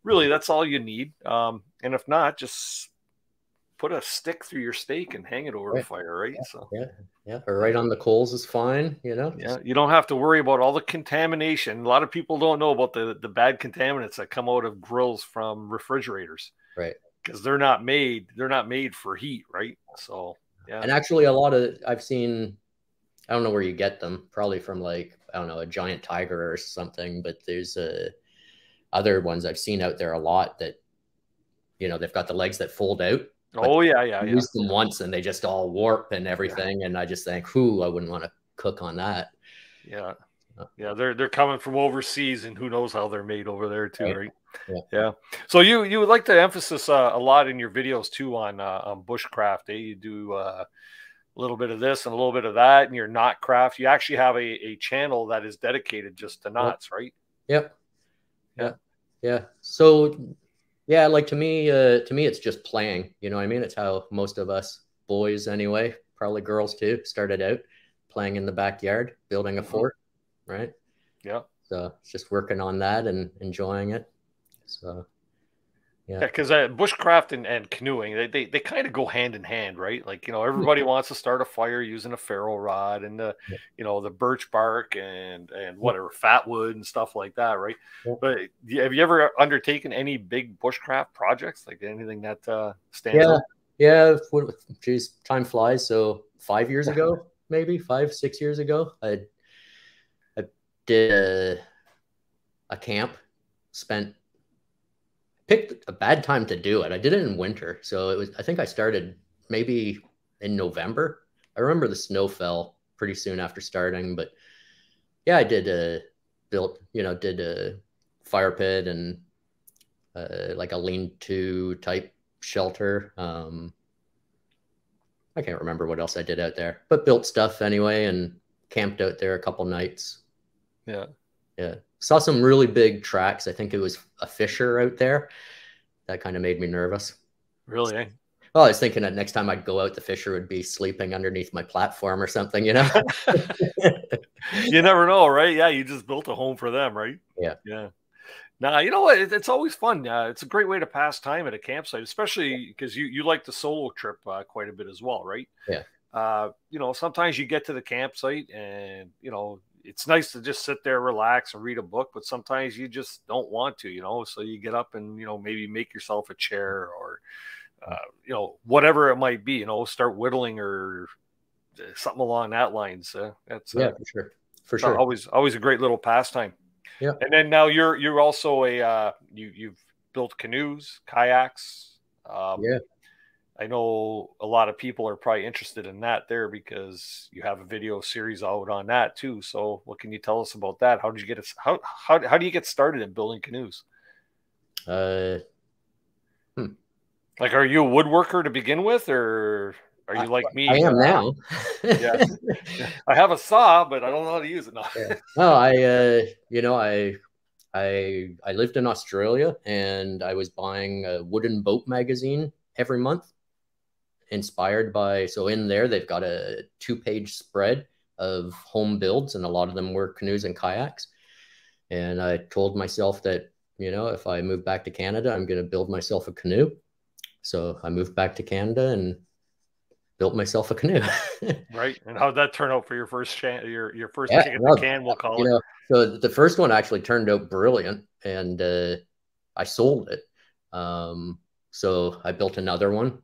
really that's all you need. Um, and if not, just put a stick through your steak and hang it over right. the fire, right? Yeah, so yeah, yeah, or right on the coals is fine, you know. Yeah, you don't have to worry about all the contamination. A lot of people don't know about the the bad contaminants that come out of grills from refrigerators, right? Because they're not made they're not made for heat, right? So yeah, and actually a lot of I've seen, I don't know where you get them, probably from like I don't know a Giant Tiger or something, but there's a uh, other ones I've seen out there a lot that you know they've got the legs that fold out. But oh yeah, yeah, I used yeah. them once, and they just all warp and everything. Yeah. And I just think, whoo, I wouldn't want to cook on that. Yeah, yeah, they're they're coming from overseas, and who knows how they're made over there too, right? right? Yeah. yeah. So you you would like to emphasis uh, a lot in your videos too on uh, on bushcraft. Eh? You do uh, a little bit of this and a little bit of that, and your knot craft. You actually have a a channel that is dedicated just to knots, right? Yep. Yeah. Yeah. So. Yeah, like to me, uh, to me, it's just playing. You know what I mean? It's how most of us boys anyway, probably girls too, started out playing in the backyard, building a mm-hmm. fort, right? Yeah. So it's just working on that and enjoying it. So, yeah. Because yeah, uh, bushcraft and, and canoeing, they, they, they kind of go hand in hand, right? Like, you know, everybody wants to start a fire using a ferro rod and, the, yeah. you know, the birch bark and, and whatever, fat wood and stuff like that, right? Yeah. But have you ever undertaken any big bushcraft projects? Like anything that uh, stands out? Yeah, yeah. Geez, time flies. So five years ago, maybe five, six years ago, I, I did a, a camp, spent picked a bad time to do it. I did it in winter. So it was, I think I started maybe in November. I remember the snow fell pretty soon after starting, but yeah, I did a built, you know, did a fire pit and uh, like a lean-to type shelter. Um, I can't remember what else I did out there, but built stuff anyway and camped out there a couple nights. Yeah. Yeah. Saw some really big tracks. I think it was a fisher out there. That kind of made me nervous. Really? Eh? Oh, I was thinking that next time I'd go out, the fisher would be sleeping underneath my platform or something, you know? You never know, right? Yeah, you just built a home for them, right? Yeah. Yeah. Nah, you know what? It, it's always fun. Uh, it's a great way to pass time at a campsite, especially because you, you like the solo trip uh, quite a bit as well, right? Yeah. Uh, you know, sometimes you get to the campsite and, you know, it's nice to just sit there, relax and read a book, but sometimes you just don't want to, you know, so you get up and, you know, maybe make yourself a chair or, uh, you know, whatever it might be, you know, start whittling or something along that lines. Uh, that's yeah, uh, for sure. For sure. Always, always a great little pastime. Yeah. And then now you're, you're also a, uh, you, you've built canoes, kayaks. Um, yeah. I know a lot of people are probably interested in that there because you have a video series out on that too. So what can you tell us about that? How did you get us? How, how, how do you get started in building canoes? Uh, hmm. Like, are you a woodworker to begin with, or are you I, like me? I am now. Yeah. I have a saw, but I don't know how to use it now. Yeah. No, I, uh, you know, I, I, I lived in Australia and I was buying a wooden boat magazine every month. Inspired by, so in there they've got a two-page spread of home builds and a lot of them were canoes and kayaks, and I told myself that, you know, if I move back to Canada, I'm going to build myself a canoe. So I moved back to Canada and built myself a canoe. Right. And how'd that turn out for your first your your first yeah, well, the can we'll call you it know, so the first one actually turned out brilliant, and uh I sold it. Um so I built another one.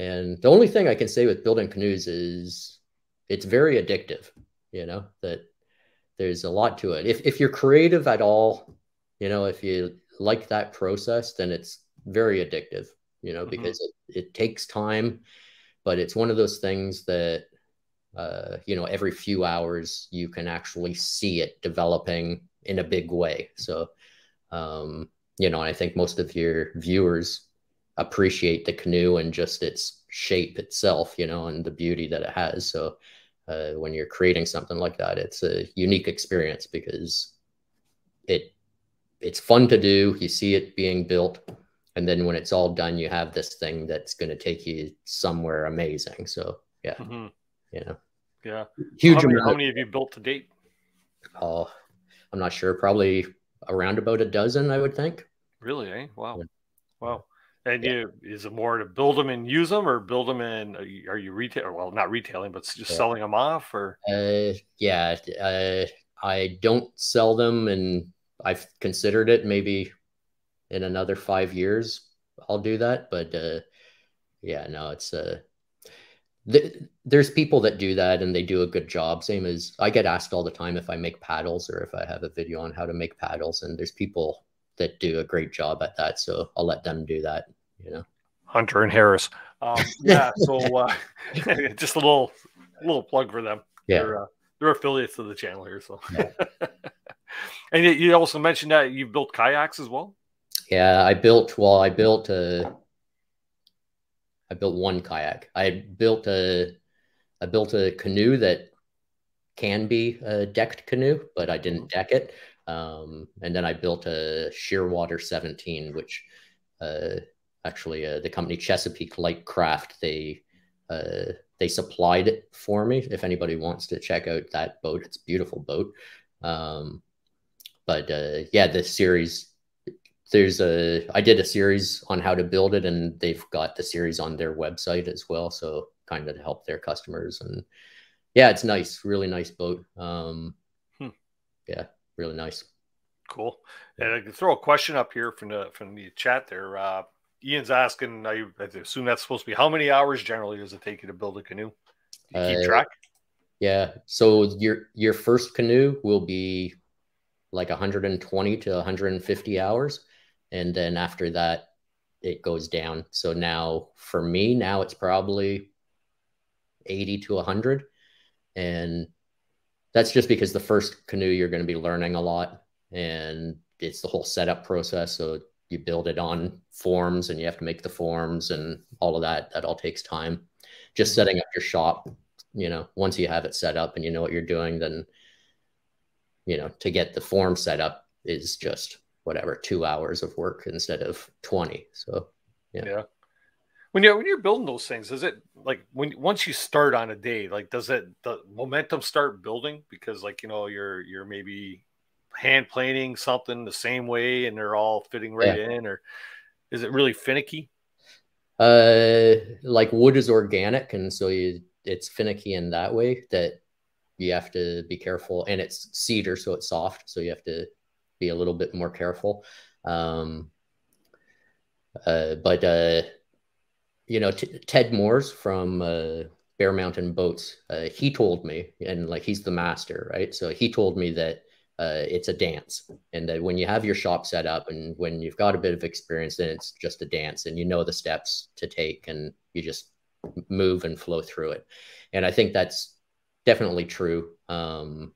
And the only thing I can say with building canoes is it's very addictive, you know, that there's a lot to it. If, if you're creative at all, you know, if you like that process, then it's very addictive, you know, because mm-hmm. it, it takes time, but it's one of those things that, uh, you know, every few hours you can actually see it developing in a big way. So, um, you know, I think most of your viewers appreciate the canoe and just its shape itself, you know, and the beauty that it has. So uh, when you're creating something like that, it's a unique experience because it it's fun to do. You see it being built. And then when it's all done, you have this thing that's going to take you somewhere amazing. So, yeah, mm-hmm. you know. Yeah. Huge how, many, how many have you built to date? Oh, I'm not sure. Probably around about a dozen, I would think. Really? Eh? Wow. Yeah. Wow. And yeah. you, is it more to build them and use them, or build them and are you, you retail? Well, not retailing, but just yeah. selling them off, or? Uh, yeah, uh, I don't sell them, and I've considered it. Maybe in another five years, I'll do that. But uh, yeah, no, it's uh, th there's people that do that, and they do a good job. Same as I get asked all the time if I make paddles or if I have a video on how to make paddles, and there's people that do a great job at that, so I'll let them do that, you know. Hunter and Harris, um, yeah. So uh, just a little, little plug for them. Yeah, they're, uh, they're affiliates of the channel here. So, yeah. And you also mentioned that you've built kayaks as well. Yeah, I built. Well, I built a. I built one kayak. I built a. I built a canoe that can be a decked canoe, but I didn't deck it. Um, and then I built a Shearwater seventeen, which uh, actually uh, the company Chesapeake Light Craft, they, uh, they supplied it for me. If anybody wants to check out that boat, it's a beautiful boat. Um, but uh, yeah, this series, there's a, I did a series on how to build it, and they've got the series on their website as well. So kind of to help their customers. And yeah, it's nice, really nice boat. Um, hmm. Yeah. Really nice. Cool. And I can throw a question up here from the from the chat there. Uh Ian's asking, I, I assume that's supposed to be how many hours generally does it take you to build a canoe? Do you uh, keep track? Yeah. So your your first canoe will be like one hundred twenty to one hundred fifty hours. And then after that it goes down. So now for me, now it's probably eighty to one hundred. And that's just because the first canoe, you're going to be learning a lot, and it's the whole setup process. So you build it on forms, and you have to make the forms and all of that. That all takes time. Just setting up your shop, you know, once you have it set up and you know what you're doing, then, you know, to get the form set up is just whatever, two hours of work instead of twenty. So, yeah. Yeah. When you're, when you're building those things, is it like when once you start on a day, like does it the momentum start building? Because like, you know, you're you're maybe hand planing something the same way and they're all fitting right yeah. in, or is it really finicky? Uh, like wood is organic, and so you, it's finicky in that way that you have to be careful, and it's cedar, so it's soft, so you have to be a little bit more careful. Um, uh, but uh. You know, T Ted Moores from uh, Bear Mountain Boats, uh, he told me, and like he's the master, right? So he told me that uh, it's a dance, and that when you have your shop set up and when you've got a bit of experience, then it's just a dance, and you know the steps to take, and you just move and flow through it. And I think that's definitely true. Um,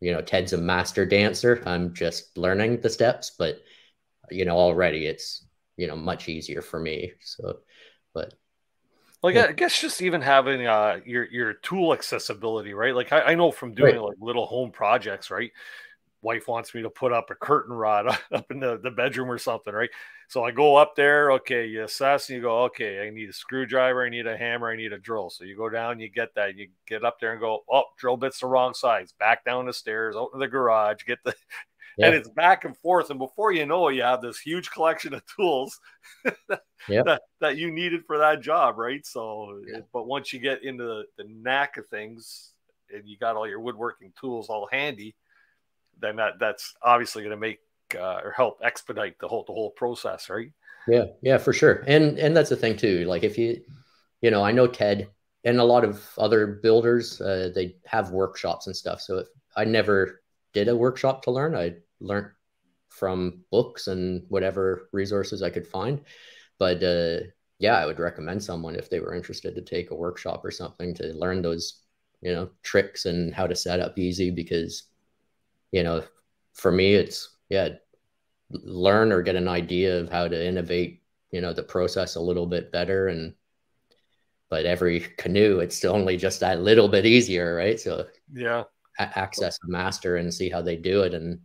you know, Ted's a master dancer. I'm just learning the steps, but, you know, already it's, you know, much easier for me. So... But like, yeah. I guess just even having uh, your, your tool accessibility, right? Like I, I know from doing right. like little home projects, right? Wife wants me to put up a curtain rod up in the, the bedroom or something, right? So I go up there, okay, you assess and you go, okay, I need a screwdriver, I need a hammer, I need a drill. So you go down, you get that, you get up there and go, oh, drill bit's the wrong size, back down the stairs, out to the garage, get the, yeah. and it's back and forth. And before you know it, you have this huge collection of tools Yep. That, that you needed for that job, right? So, yeah. But once you get into the, the knack of things and you got all your woodworking tools all handy, then that that's obviously going to make uh, or help expedite the whole the whole process, right? Yeah, yeah, for sure. And and that's the thing too. Like if you you know, I know Ted and a lot of other builders, uh, they have workshops and stuff. So if I never did a workshop to learn. I learned from books and whatever resources I could find. But uh, yeah, I would recommend someone if they were interested to take a workshop or something to learn those, you know, tricks and how to set up easy, because, you know, for me, it's, yeah, learn or get an idea of how to innovate, you know, the process a little bit better. And, but every canoe, it's only just that little bit easier, right? So yeah, access a master and see how they do it and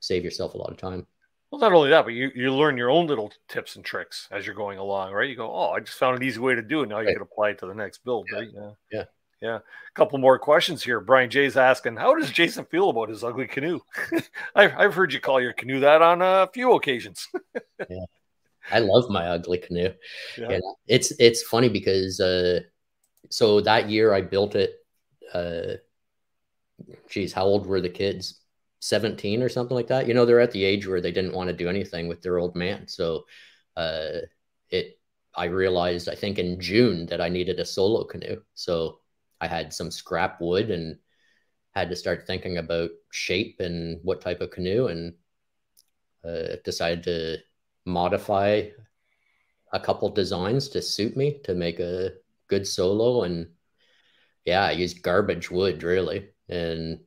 save yourself a lot of time. Well, not only that, but you, you learn your own little tips and tricks as you're going along, right? You go, oh, I just found an easy way to do it. Now you right. can apply it to the next build, yeah. right? Yeah. Yeah. Yeah. A couple more questions here. Brian J's asking, how does Jason feel about his ugly canoe? I've, I've heard you call your canoe that on a few occasions. Yeah. I love my ugly canoe. Yeah. And it's, it's funny because, uh, so that year I built it, uh, geez, how old were the kids? seventeen or something like that. You know, they're at the age where they didn't want to do anything with their old man. So uh, it, I realized, I think in June, that I needed a solo canoe. So I had some scrap wood and had to start thinking about shape and what type of canoe, and uh, decided to modify a couple designs to suit me to make a good solo. And yeah, I used garbage wood really, and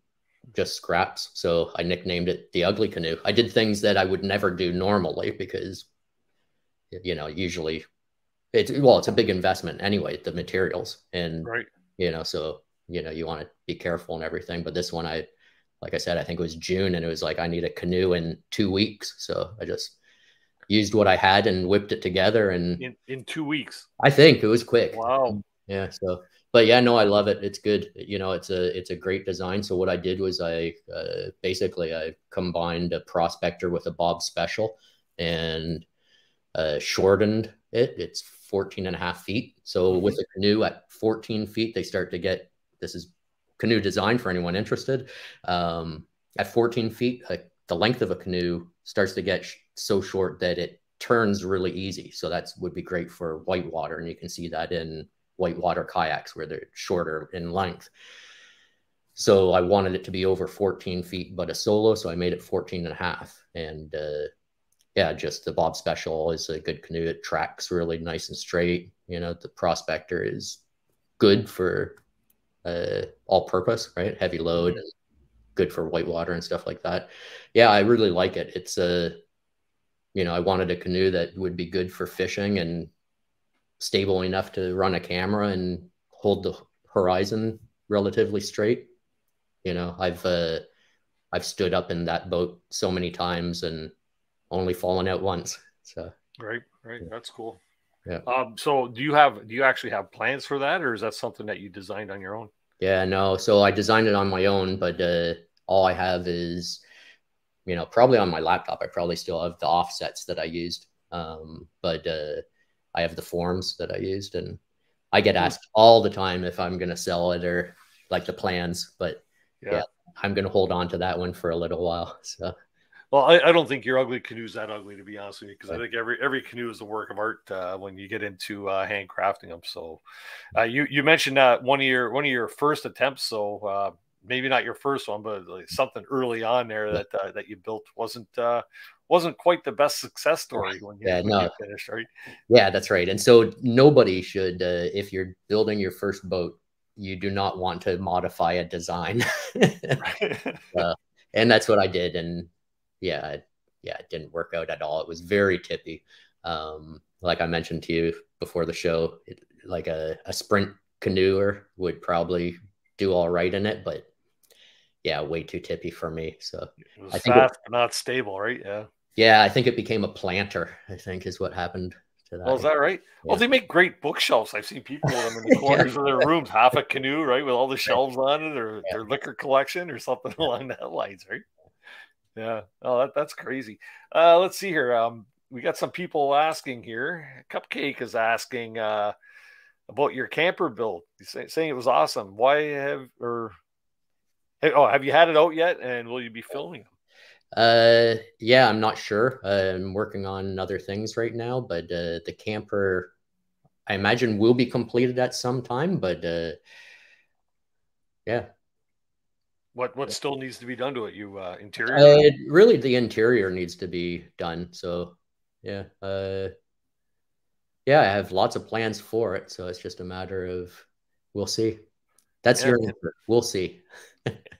just scraps. So I nicknamed it the ugly canoe. I did things that I would never do normally because, you know, usually it's, well, it's a big investment anyway, the materials. And, right. you know, so, you know, you want to be careful and everything. But this one, I, like I said, I think it was June, and it was like, I need a canoe in two weeks. So I just used what I had and whipped it together. And in, in two weeks, I think it was quick. Wow. Yeah. So But yeah, no, I love it. It's good. You know, it's a it's a great design. So what I did was I uh, basically I combined a prospector with a Bob Special and uh, shortened it. It's fourteen and a half feet. So with a canoe at fourteen feet, they start to get, this is canoe design for anyone interested. Um, at fourteen feet, uh, the length of a canoe starts to get sh so short that it turns really easy. So that's would be great for whitewater. And you can see that in whitewater kayaks where they're shorter in length. So I wanted it to be over fourteen feet, but a solo. So I made it fourteen and a half. And uh, yeah, just the Bob Special is a good canoe. It tracks really nice and straight. You know, the prospector is good for uh, all purpose, right? Heavy load, and good for whitewater and stuff like that. Yeah, I really like it. It's a, you know, I wanted a canoe that would be good for fishing and stable enough to run a camera and hold the horizon relatively straight. You know, I've, uh, I've stood up in that boat so many times and only fallen out once. So, right. Right. Yeah. That's cool. Yeah. Um, so do you have, do you actually have plans for that, or is that something that you designed on your own? Yeah, no. So I designed it on my own, but, uh, all I have is, you know, probably on my laptop. I probably still have the offsets that I used. Um, but, uh, I have the forms that I used, and I get asked all the time if I'm going to sell it or like the plans, but yeah, yeah I'm going to hold on to that one for a little while. So, well, I, I don't think your ugly canoe is that ugly, to be honest with you, because right. I think every, every canoe is a work of art uh, when you get into uh, handcrafting them. So uh, you, you mentioned uh, one of your, one of your first attempts. So uh, maybe not your first one, but like something early on there that, uh, that you built wasn't, uh, wasn't quite the best success story when you, yeah, when no. you finished, right? Yeah, that's right. And so nobody should, uh, if you're building your first boat, you do not want to modify a design. uh, and that's what I did. And yeah, yeah, it didn't work out at all. It was very tippy. Um, like I mentioned to you before the show, it, like a, a sprint canoeer would probably do all right in it, but yeah, way too tippy for me. So it was I think fast, it, not stable, right? Yeah. Yeah, I think it became a planter, I think, is what happened to that. Oh, is that right? Yeah. Well, they make great bookshelves. I've seen people with them in the corners yeah. of their rooms, half a canoe, right, with all the shelves on it, or yeah. their liquor collection or something yeah. along that lines, right? Yeah. Oh, that, that's crazy. Uh, let's see here. Um, we got some people asking here. Cupcake is asking uh, about your camper build. He's say, saying it was awesome. Why have or hey, oh, have you had it out yet? And will you be filming them? Uh, yeah, I'm not sure. Uh, I'm working on other things right now, but uh, the camper, I imagine will be completed at some time, but uh, yeah. What what still needs to be done to it? You uh, interior? Uh, it, really, the interior needs to be done. So yeah, uh, yeah, I have lots of plans for it. So it's just a matter of we'll see. That's yeah. your answer. We'll see.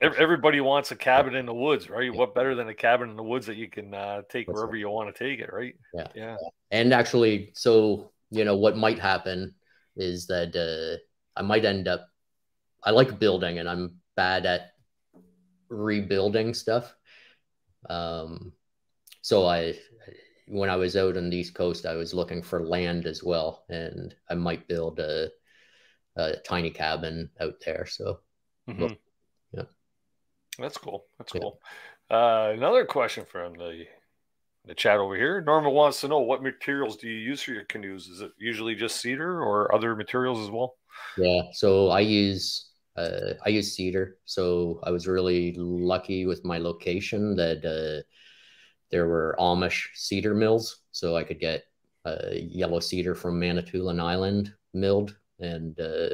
Everybody wants a cabin in the woods, right? What better than a cabin in the woods that you can uh, take That's wherever right. you want to take it, right? Yeah. Yeah. And actually, so, you know, what might happen is that uh, I might end up, I like building and I'm bad at rebuilding stuff. Um, so I, when I was out on the East Coast, I was looking for land as well. And I might build a, a tiny cabin out there. So, mm-hmm. well, yeah. That's cool. That's cool. Yeah. Uh, another question from the the chat over here. Norma wants to know, what materials do you use for your canoes? Is it usually just cedar or other materials as well? Yeah. So I use uh, I use cedar. So I was really lucky with my location that uh, there were Amish cedar mills, so I could get uh, yellow cedar from Manitoulin Island milled, and uh,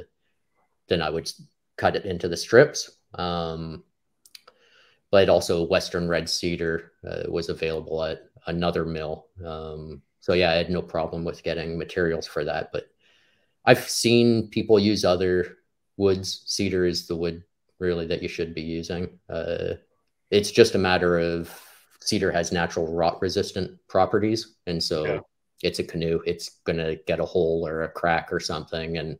then I would cut it into the strips. Um, but also Western red cedar uh, was available at another mill. Um, so yeah, I had no problem with getting materials for that, but I've seen people use other woods. Cedar is the wood really that you should be using. Uh, it's just a matter of cedar has natural rot resistant properties. And so yeah. it's a canoe. It's going to get a hole or a crack or something. And,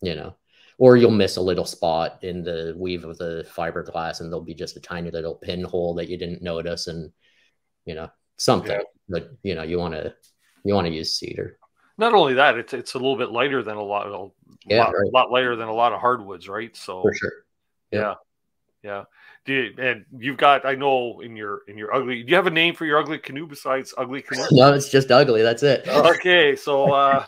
you know, or you'll miss a little spot in the weave of the fiberglass and there'll be just a tiny little pinhole that you didn't notice, and, you know, something. Yeah. But, you know, you want to you want to use cedar. Not only that, it's it's a little bit lighter than a lot a yeah, lot, right. lot lighter than a lot of hardwoods, right? So for sure. Yeah. Yeah. Yeah. Do you, and you've got, I know in your, in your ugly, do you have a name for your ugly canoe besides Ugly Canoe? No, it's just Ugly. That's it. Okay. So, uh,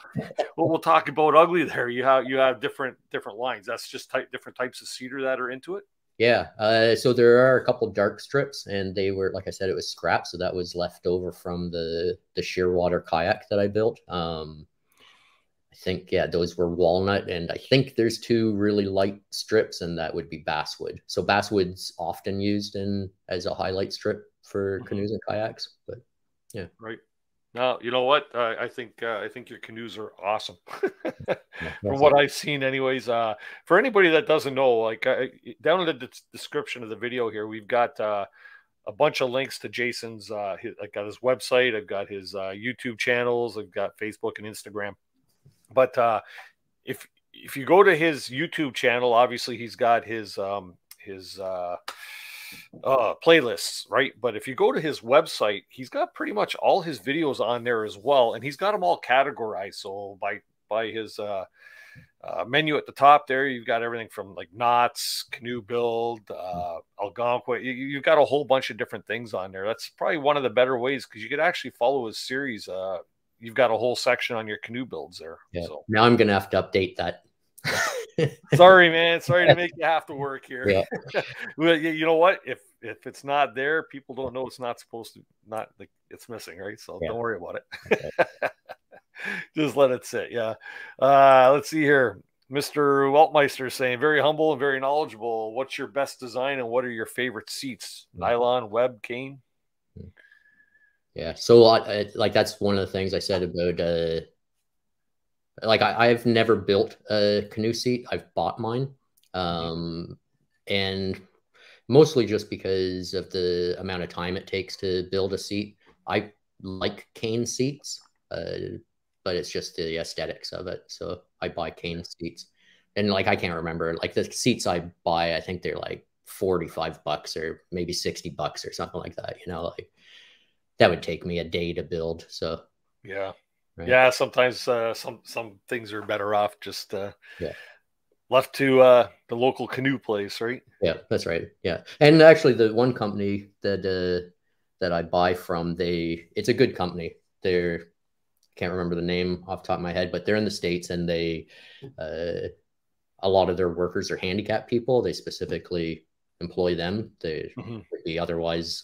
well, we'll talk about Ugly there. You have, you have different, different lines. That's just type, different types of cedar that are into it. Yeah. Uh, so there are a couple dark strips, and they were, like I said, it was scrap. So that was left over from the, the shearwater kayak that I built. Um, I think, yeah, those were walnut, and I think there's two really light strips, and that would be basswood. So basswood's often used in as a highlight strip for canoes and kayaks, but yeah. Right. Now, you know what? Uh, I think uh, I think your canoes are awesome. From what I've seen anyways. Uh, for anybody that doesn't know, like I, down in the de- description of the video here, we've got uh, a bunch of links to Jason's, uh, his, I've got his website, I've got his uh, YouTube channels, I've got Facebook and Instagram. But uh, if if you go to his YouTube channel, obviously he's got his um, his uh, uh, playlists, right? But if you go to his website, he's got pretty much all his videos on there as well, and he's got them all categorized. So by by his uh, uh, menu at the top there, you've got everything from like knots, canoe build, uh, Algonquin. You, you've got a whole bunch of different things on there. That's probably one of the better ways, because you could actually follow his series. Uh, You've got a whole section on your canoe builds there. Yeah. So. Now I'm going to have to update that. Sorry, man. Sorry to make you have to work here. Yeah. Well, you know what? If if it's not there, people don't know it's not supposed to. Not like it's missing, right? So yeah. Don't worry about it. Okay. Just let it sit. Yeah. Uh, let's see here. Mister Weltmeister saying, very humble and very knowledgeable. What's your best design and what are your favorite seats? Mm-hmm. Nylon, web, cane? Mm-hmm. Yeah. So uh, like, that's one of the things I said about, uh, like I, I've never built a canoe seat. I've bought mine. Um, and mostly just because of the amount of time it takes to build a seat. I like cane seats, uh, but it's just the aesthetics of it. So I buy cane seats, and like, I can't remember, like the seats I buy, I think they're like forty-five bucks or maybe sixty bucks or something like that. You know, like, that would take me a day to build. So yeah. Right. Yeah. Sometimes uh, some, some things are better off just uh, yeah. left to uh, the local canoe place. Right. Yeah, that's right. Yeah. And actually the one company that, uh, that I buy from, they, it's a good company. They're, can't remember the name off the top of my head, but they're in the States, and they, uh, a lot of their workers are handicapped people. They specifically employ them. They mm-hmm. would be otherwise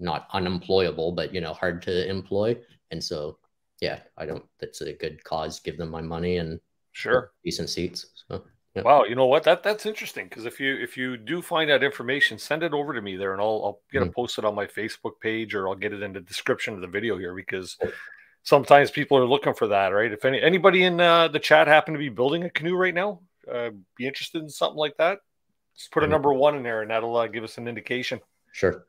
not unemployable, but, you know, hard to employ. And so yeah, I don't, that's a good cause. Give them my money and sure, decent seats. So, yeah. Wow. You know what? That that's interesting. Cause if you, if you do find out information, send it over to me there and I'll, I'll get mm-hmm. it posted on my Facebook page, or I'll get it in the description of the video here, because sometimes people are looking for that. Right. If any, anybody in uh, the chat happen to be building a canoe right now, uh, be interested in something like that, just put mm-hmm. a number one in there and that'll uh, give us an indication. Sure.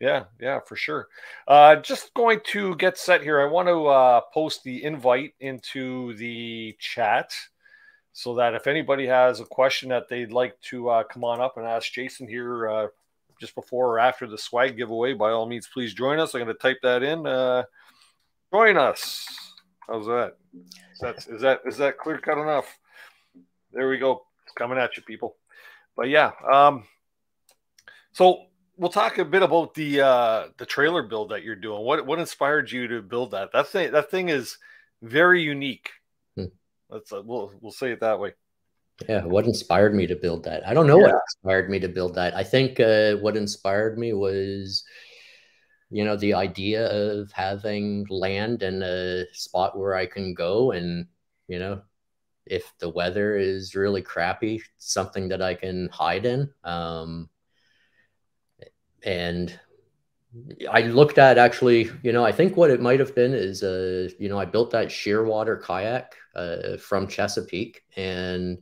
Yeah, yeah, for sure. Uh, just going to get set here. I want to uh, post the invite into the chat so that if anybody has a question that they'd like to uh, come on up and ask Jason here uh, just before or after the swag giveaway, by all means, please join us. I'm going to type that in. Uh, join us. How's that? Is that, is that, is that clear cut enough? There we go. It's coming at you, people. But yeah, um, so... we'll talk a bit about the uh, the trailer build that you're doing. What what inspired you to build that? That thing that thing is very unique. Hmm. Let's uh, we'll we'll say it that way. Yeah, what inspired me to build that? I don't know yeah. what inspired me to build that. I think uh, what inspired me was, you know, the idea of having land and a spot where I can go, and you know, if the weather is really crappy, something that I can hide in. Um, And I looked at actually, you know, I think what it might have been is, uh, you know, I built that Shearwater kayak uh, from Chesapeake, and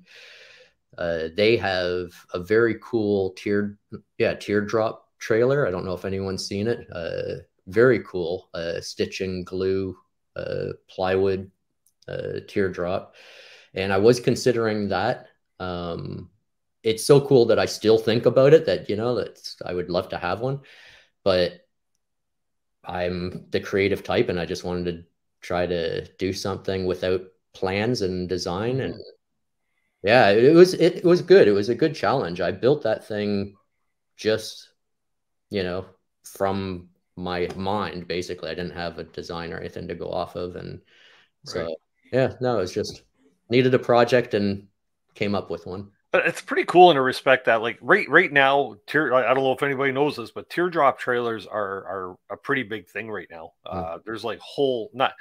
uh, they have a very cool tiered, yeah, teardrop trailer. I don't know if anyone's seen it. Uh, very cool uh, stitch and glue uh, plywood uh, teardrop. And I was considering that. Um, It's so cool that I still think about it, that, you know, that's, I would love to have one, but I'm the creative type and I just wanted to try to do something without plans and design. And yeah, it was, it was good. It was a good challenge. I built that thing just, you know, from my mind, basically. I didn't have a design or anything to go off of. And so, right. yeah, no, it was just needed a project and came up with one. But it's pretty cool in a respect that, like, right right now, tear, I don't know if anybody knows this, but teardrop trailers are are a pretty big thing right now. Uh, mm. There's like whole, not,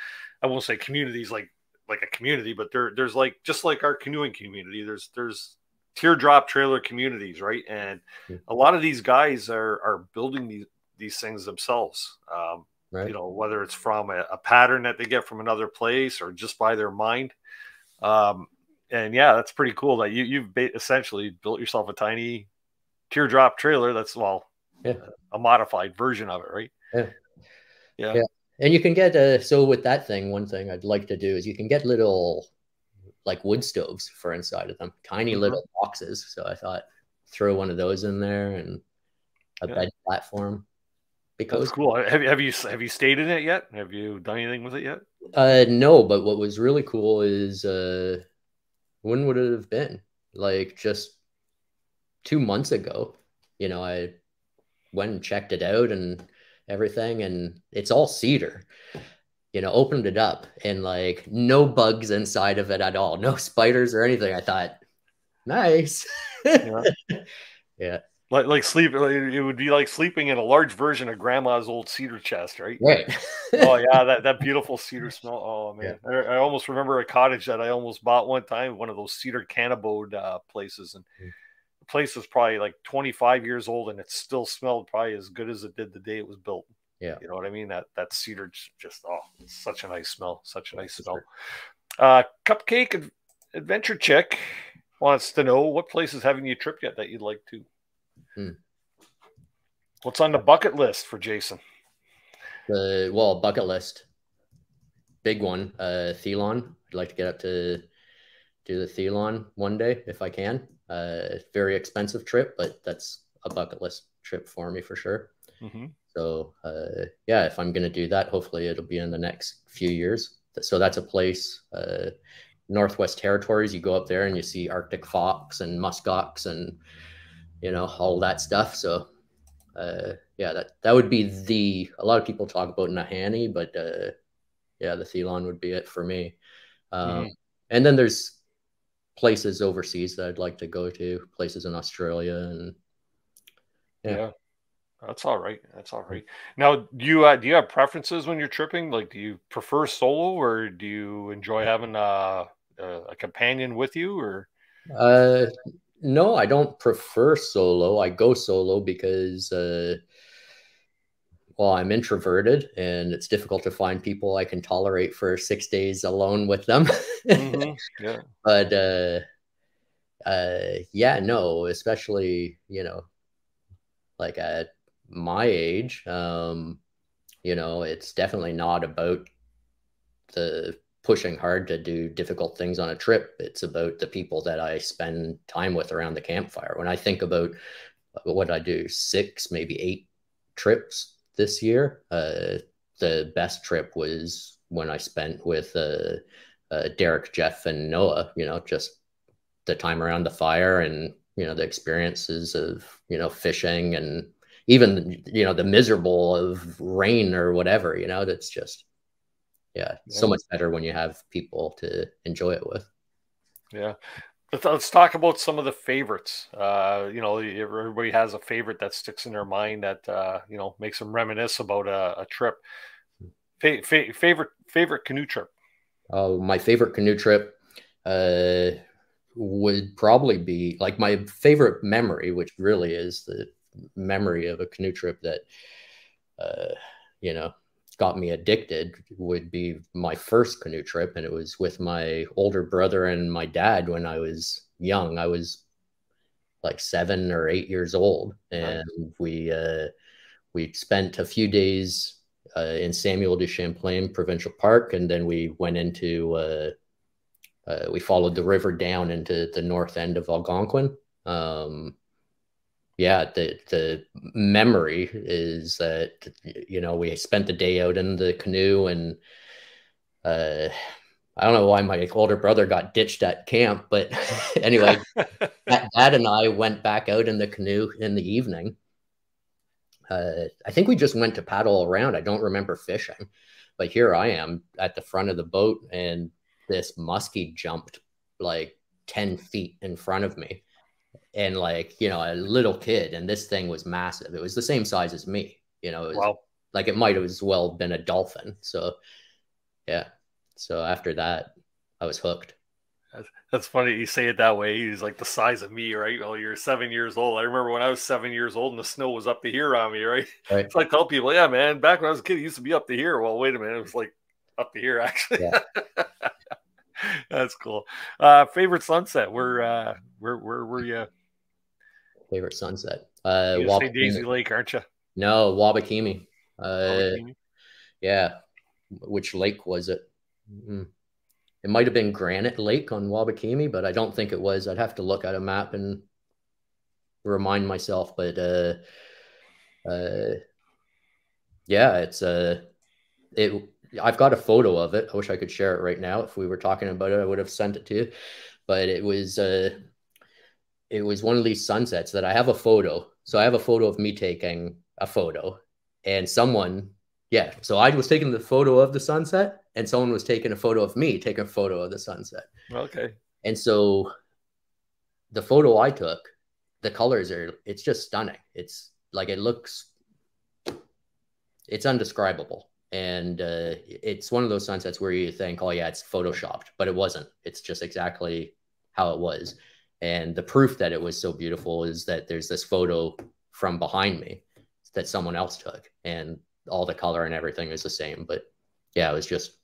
I won't say communities like like a community, but there there's like, just like our canoeing community, there's there's teardrop trailer communities, right? And mm. a lot of these guys are are building these these things themselves. Um, right. You know, whether it's from a, a pattern that they get from another place or just by their mind. Um, And yeah, that's pretty cool that you you've essentially built yourself a tiny teardrop trailer. That's well, yeah. a modified version of it, right? Yeah, yeah. yeah. And you can get uh, so with that thing, one thing I'd like to do is you can get little like wood stoves for inside of them, tiny mm-hmm. little boxes. So I thought throw one of those in there and a yeah. bed platform. Because that's cool. Have you have you have you stayed in it yet? Have you done anything with it yet? Uh, no. But what was really cool is uh. when would it have been? Like just two months ago, you know, I went and checked it out and everything, and it's all cedar, you know, opened it up and like no bugs inside of it at all. No spiders or anything. I thought, nice. Yeah. yeah. Like, like sleep. Like it would be like sleeping in a large version of grandma's old cedar chest, right? Right. oh yeah. That, that beautiful cedar smell. Oh man. Yeah. I, I almost remember a cottage that I almost bought one time, one of those cedar cannabode uh, places. And mm. the place was probably like twenty-five years old and it still smelled probably as good as it did the day it was built. Yeah. You know what I mean? That, that cedar just, oh, it's such a nice smell, such a nice smell. Uh, Cupcake Adventure Chick wants to know, what places haven't you tripped yet that you'd like to? Hmm. What's on the bucket list for Jason? The well, bucket list, big one. Uh, Thelon. I'd like to get up to do the Thelon one day if I can. Uh, very expensive trip, but that's a bucket list trip for me for sure. Mm-hmm. So uh, yeah, if I'm gonna do that, hopefully it'll be in the next few years. So that's a place. Uh, Northwest Territories. You go up there and you see Arctic fox and muskox and. You know, all that stuff. So, uh, yeah, that, that would be the, a lot of people talk about Nahanni, but, uh, yeah, the Thelon would be it for me. Um, mm. And then there's places overseas that I'd like to go to, places in Australia and yeah. yeah. That's all right. That's all right. Now, do you uh, do you have preferences when you're tripping? Like, do you prefer solo, or do you enjoy having a a, a companion with you? Or uh, no, I don't prefer solo. I go solo because, uh, well, I'm introverted, and it's difficult to find people I can tolerate for six days alone with them. Mm-hmm. Yeah, but uh, uh, yeah, no, especially you know, like at my age, um you know, it's definitely not about the pushing hard to do difficult things on a trip. It's about the people that I spend time with around the campfire. When I think about what I do, six maybe eight trips this year, uh the best trip was when I spent with uh, uh Derek, Jeff and Noah, you know, just the time around the fire and you know the experiences of you know fishing, and even, you know, the miserable of rain or whatever, you know, that's just, yeah, yeah, so much better when you have people to enjoy it with. Yeah. Let's, let's talk about some of the favorites. Uh, you know, everybody has a favorite that sticks in their mind that, uh, you know, makes them reminisce about a, a trip. Fa fa favorite, favorite canoe trip. Oh, my favorite canoe trip, uh, would probably be like my favorite memory, which really is the memory of a canoe trip that uh you know got me addicted, would be my first canoe trip, and it was with my older brother and my dad when I was young. I was like seven or eight years old, and right. we uh we spent a few days uh in Samuel de Champlain Provincial Park, and then we went into uh, uh we followed the river down into the north end of Algonquin. um Yeah, the the memory is that, you know, we spent the day out in the canoe, and uh, I don't know why my older brother got ditched at camp, but anyway, Dad and I went back out in the canoe in the evening. Uh, I think we just went to paddle around. I don't remember fishing, but here I am at the front of the boat, and this muskie jumped like ten feet in front of me. And like, you know, a little kid, and this thing was massive. It was the same size as me, you know, it was, wow. Like it might have as well been a dolphin. So, yeah. So after that, I was hooked. That's funny. You say it that way. He's like the size of me, right? Well, you're seven years old. I remember when I was seven years old and the snow was up to here on me, right? Right. So I tell people, yeah, man, back when I was a kid, it used to be up to here. Well, wait a minute. It was like up to here, actually. Yeah. That's cool. Uh, favorite sunset. Where, uh, where, where were you? Favorite sunset. Uh, you say Daisy Lake, aren't you? No, Wabakimi. Uh, Wabakimi? Yeah. Which lake was it? Mm. It might have been Granite Lake on Wabakimi, but I don't think it was. I'd have to look at a map and remind myself. But uh, uh, yeah, it's a. Uh, it. I've got a photo of it. I wish I could share it right now. If we were talking about it, I would have sent it to you. But it was. Uh, It was one of these sunsets that I have a photo. So I have a photo of me taking a photo, and someone, yeah. So I was taking the photo of the sunset, and someone was taking a photo of me taking a photo of the sunset. Okay. And so the photo I took, the colors are, it's just stunning. It's like, it looks, it's undescribable. And uh, it's one of those sunsets where you think, oh yeah, it's Photoshopped, but it wasn't. It's just exactly how it was. And the proof that it was so beautiful is that there's this photo from behind me that someone else took, and all the color and everything is the same. But yeah, it was just,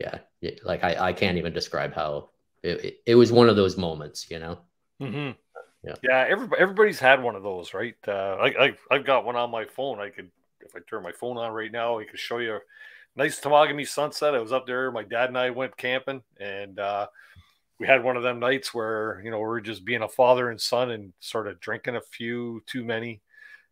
yeah, it, like I, I can't even describe how it, it, it was one of those moments, you know? Mm-hmm. Yeah. Yeah. Everybody, everybody's had one of those, right? Uh, I, I, I've got one on my phone. I could, if I turn my phone on right now, I could show you a nice Tamagami sunset. I was up there. My dad and I went camping, and, uh, we had one of them nights where, you know, we were just being a father and son and sort of drinking a few too many,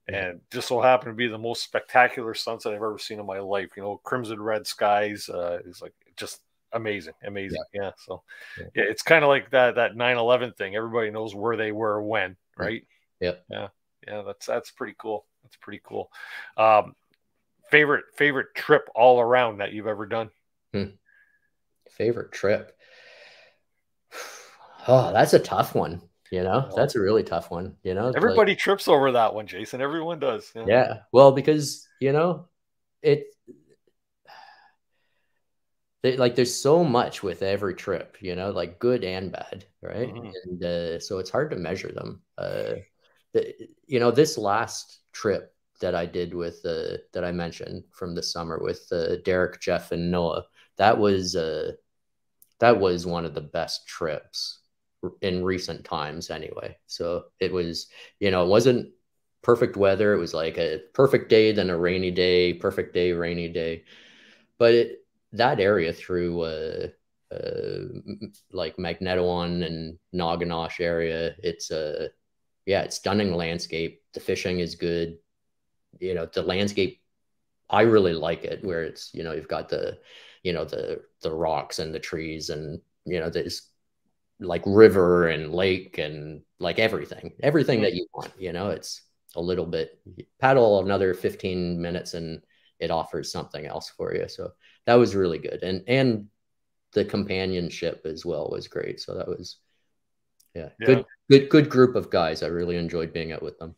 and just so happened to be the most spectacular sunset I've ever seen in my life. You know, crimson red skies. Uh, it's like just amazing, amazing. Yeah. yeah so yeah. yeah, it's kind of like that that nine eleven thing. Everybody knows where they were when, right? Yeah. Yeah. Yeah. That's that's pretty cool. That's pretty cool. Um, favorite favorite trip all around that you've ever done. Hmm. Favorite trip. Oh, that's a tough one. You know, that's a really tough one. You know, everybody like, trips over that one, Jason. Everyone does. Yeah. yeah. Well, because, you know, it, they, like, there's so much with every trip, you know, like good and bad. Right. Mm-hmm. And uh, so it's hard to measure them. Uh, the, you know, this last trip that I did with, uh, that I mentioned from the summer with uh, Derek, Jeff, and Noah, that was, uh, that was one of the best trips in recent times anyway. So it was, you know, it wasn't perfect weather. It was like a perfect day, then a rainy day, perfect day, rainy day. But it, that area through uh, uh, like Magnetowan and Noganosh area, it's a, uh, yeah, it's stunning landscape. The fishing is good. You know, the landscape, I really like it where it's, you know, you've got the, you know, the, the rocks and the trees and, you know, there's like river and lake and like everything, everything that you want, you know, it's a little bit paddle another fifteen minutes and it offers something else for you. So that was really good. And, and the companionship as well was great. So that was, yeah, yeah. good, good, good group of guys. I really enjoyed being out with them.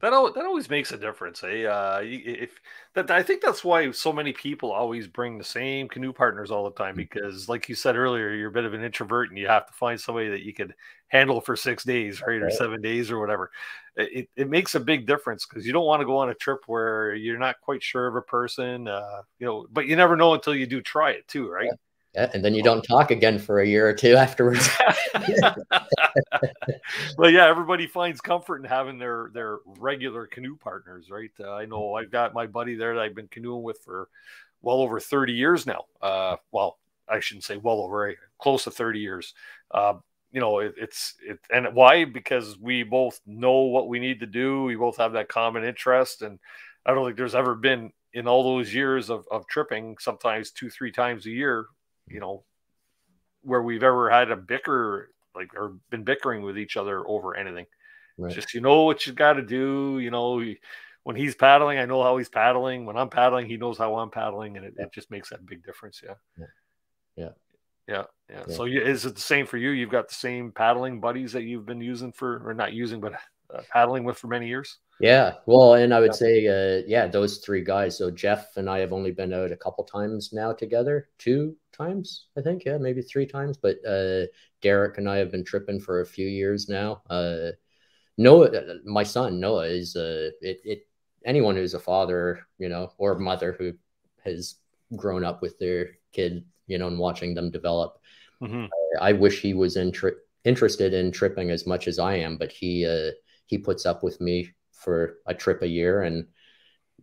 That, al that always makes a difference, eh? Uh, if that, I think that's why so many people always bring the same canoe partners all the time, because, like you said earlier, you're a bit of an introvert and you have to find somebody that you could handle for six days, right, or right. seven days or whatever. It, it makes a big difference because you don't want to go on a trip where you're not quite sure of a person, uh, you know, but you never know until you do try it too, right? Yeah. Yeah, and then you don't talk again for a year or two afterwards. Well, yeah, everybody finds comfort in having their their regular canoe partners, right? Uh, I know I've got my buddy there that I've been canoeing with for well over thirty years now. Uh, well, I shouldn't say well over, close to thirty years. Uh, you know, it, it's it, and why? Because we both know what we need to do. We both have that common interest, and I don't think there's ever been in all those years of of tripping, sometimes two, three times a year, you know, where we've ever had a bicker, like, or been bickering with each other over anything. Right. Just, you know what you got to do. You know, when he's paddling, I know how he's paddling. When I'm paddling, he knows how I'm paddling. And it, yeah. it just makes that big difference. Yeah. Yeah. Yeah. Yeah. yeah. yeah. So you, is it the same for you? You've got the same paddling buddies that you've been using for, or not using, but uh, paddling with for many years? Yeah. Well, and I would yeah. say, uh, yeah, those three guys. So Jeff and I have only been out a couple times now together, two times, I think. Yeah, maybe three times. But uh, Derek and I have been tripping for a few years now. Uh, Noah, my son, Noah, is uh, it, it, anyone who's a father, you know, or mother who has grown up with their kid, you know, and watching them develop. Mm-hmm. I, I wish he was in interested in tripping as much as I am, but he, uh, he puts up with me for a trip a year. And,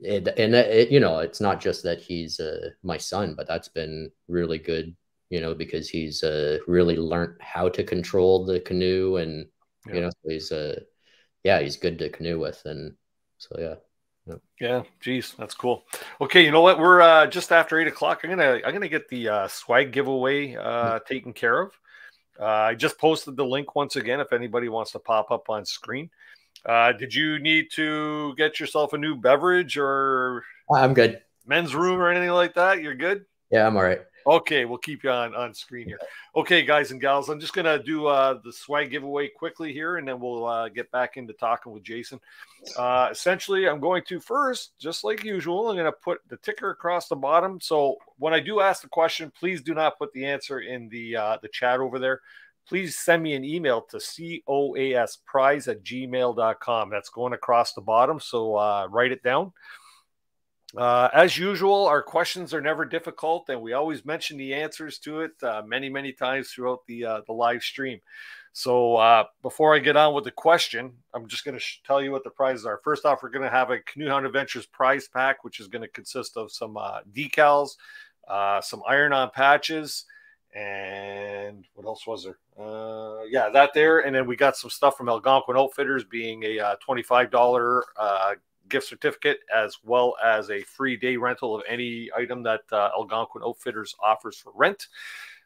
it, and it, you know, it's not just that he's uh, my son, but that's been really good, you know, because he's uh, really learned how to control the canoe and, yeah. you know, so he's, uh, yeah, he's good to canoe with. And so, yeah. Yeah. yeah. Geez, that's cool. Okay. You know what? We're uh, just after eight o'clock. I'm going to, I'm going to get the uh, swag giveaway uh, mm-hmm. taken care of. Uh, I just posted the link once again, if anybody wants to pop up on screen. Uh, did you need to get yourself a new beverage or I'm good. Men's room or anything like that? You're good? Yeah, I'm all right. Okay, we'll keep you on, on screen here. Okay, guys and gals, I'm just going to do uh, the swag giveaway quickly here, and then we'll uh, get back into talking with Jason. Uh, essentially, I'm going to first, just like usual, I'm going to put the ticker across the bottom. So when I do ask the question, please do not put the answer in the, uh, the chat over there. Please send me an email to coasprize at gmail dot com. That's going across the bottom, so uh, write it down. Uh, as usual, our questions are never difficult, and we always mention the answers to it uh, many, many times throughout the, uh, the live stream. So uh, before I get on with the question, I'm just going to tell you what the prizes are. First off, we're going to have a Canoehound Adventures prize pack, which is going to consist of some uh, decals, uh, some iron-on patches, and what else was there? Uh, yeah, that there. And then we got some stuff from Algonquin Outfitters, being a uh, twenty-five dollar uh, gift certificate, as well as a free day rental of any item that uh, Algonquin Outfitters offers for rent.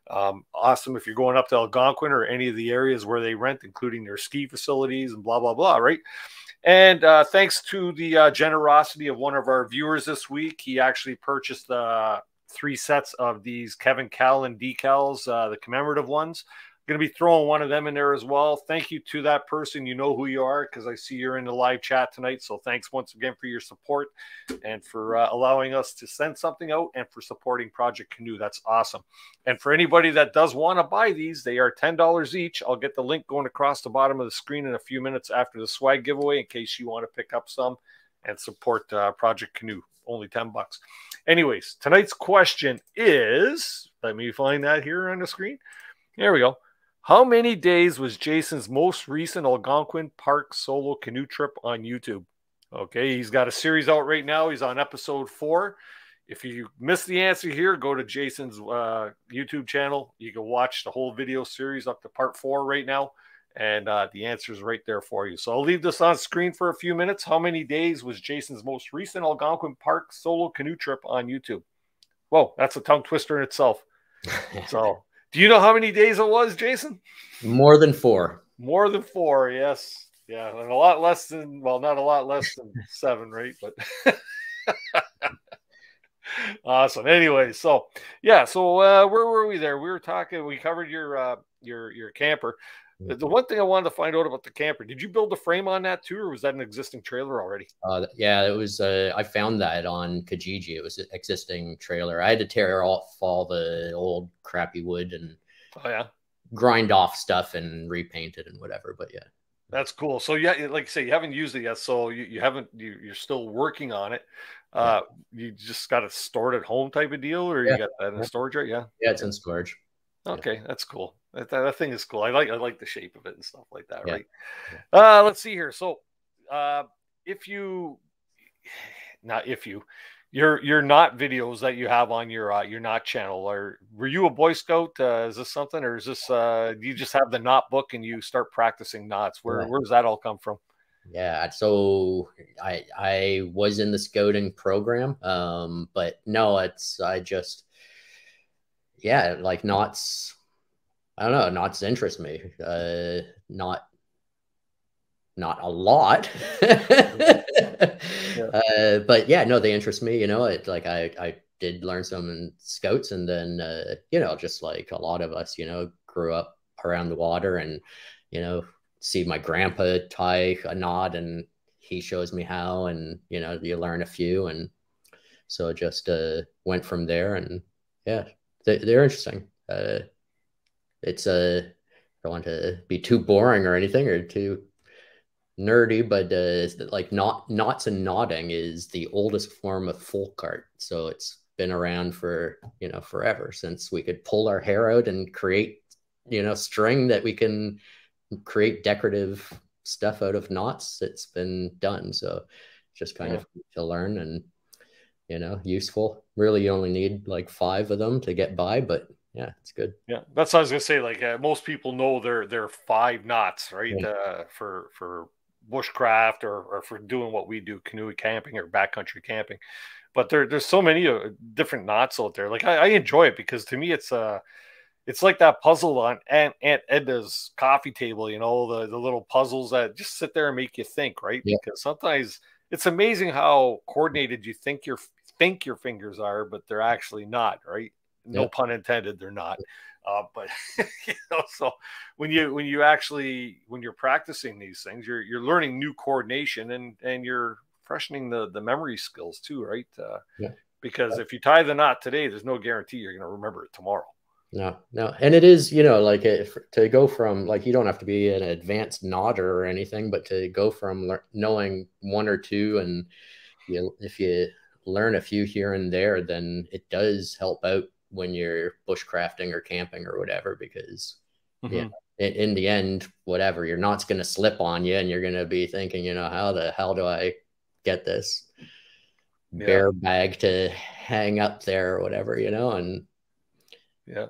Um, awesome if you're going up to Algonquin or any of the areas where they rent, including their ski facilities and blah, blah, blah, right? And uh, thanks to the uh, generosity of one of our viewers this week, he actually purchased the... Uh, three sets of these Kevin Callan decals, uh, the commemorative ones. going to be throwing one of them in there as well. Thank you to that person. You know who you are, because I see you're in the live chat tonight. So thanks once again for your support and for uh, allowing us to send something out and for supporting Project Canoe. That's awesome. And for anybody that does want to buy these, they are ten dollars each. I'll get the link going across the bottom of the screen in a few minutes after the swag giveaway in case you want to pick up some and support uh, Project Canoe. Only ten bucks. Anyways, tonight's question is, let me find that here on the screen. There we go. How many days was Jason's most recent Algonquin Park solo canoe trip on YouTube? Okay, he's got a series out right now. He's on episode four. If you missed the answer here, go to Jason's uh, YouTube channel. You can watch the whole video series up to part four right now. And uh, the answer is right there for you. So I'll leave this on screen for a few minutes. How many days was Jason's most recent Algonquin Park solo canoe trip on YouTube? Whoa, that's a tongue twister in itself. So do you know how many days it was, Jason? More than four. More than four, yes. Yeah, and a lot less than, well, not a lot less than seven, right? But awesome. Anyway, so, yeah, so uh, where were we there? We were talking, we covered your uh, your your camper. The one thing I wanted to find out about the camper, did you build a frame on that too, or was that an existing trailer already? Uh, yeah, it was. Uh, I found that on Kijiji. It was an existing trailer. I had to tear off all the old crappy wood and oh, yeah. grind off stuff and repaint it and whatever. But yeah, that's cool. So yeah, like I say, you haven't used it yet, so you, you haven't. You, you're still working on it. Uh, yeah. You just got it stored at home, type of deal, or yeah. you got that in storage, right? Yeah, yeah, it's in storage. Okay, yeah. That's cool. That, that thing is cool. I like I like the shape of it and stuff like that, yeah. right? Uh, let's see here. So, uh, if you, not if you, your your not videos that you have on your uh, your not channel, or were you a Boy Scout? Uh, is this something, or is this uh, you just have the knot book and you start practicing knots? Where yeah. where does that all come from? Yeah, so I I was in the scouting program, um, but no, it's I just yeah like knots. I don't know. Knots interest me. Uh, not, not a lot, yeah. Uh, but yeah, no, they interest me. You know, it, like I, I did learn some in scouts, and then uh, you know, just like a lot of us, you know, grew up around the water, and you know, see my grandpa tie a knot, and he shows me how, and you know, you learn a few, and so just uh, went from there, and yeah, they, they're interesting. Uh, It's a, I don't want to be too boring or anything or too nerdy, but uh, like knot, knots and knotting is the oldest form of folk art. So it's been around for, you know, forever, since we could pull our hair out and create, you know, string that we can create decorative stuff out of knots. It's been done. So just kind yeah. of to learn and, you know, useful. Really, you only need like five of them to get by, but yeah, it's good. Yeah, that's what I was gonna say. Like uh, most people know, they're they're five knots, right? Yeah. Uh, for for bushcraft or or for doing what we do, canoe camping or backcountry camping. But there there's so many uh, different knots out there. Like I, I enjoy it because to me it's a uh, it's like that puzzle on Aunt, Aunt Edna's coffee table. You know, the the little puzzles that just sit there and make you think, right? Yeah. Because sometimes it's amazing how coordinated you think your think your fingers are, but they're actually not, right? No yep. pun intended, they're not. Uh, but you know, so when you when you actually when you're practicing these things, you're you're learning new coordination and and you're freshening the the memory skills too, right? Uh, yeah. Because yeah. if you tie the knot today, there's no guarantee you're going to remember it tomorrow. No, no, and it is, you know, like if, to go from like you don't have to be an advanced knotter or anything, but to go from knowing one or two, and you, if you learn a few here and there, then it does help out when you're bushcrafting or camping or whatever, because mm-hmm. yeah, in, in the end, whatever, your knot's going to slip on you and you're going to be thinking, you know, how the hell do I get this yeah. bear bag to hang up there or whatever, you know? And yeah.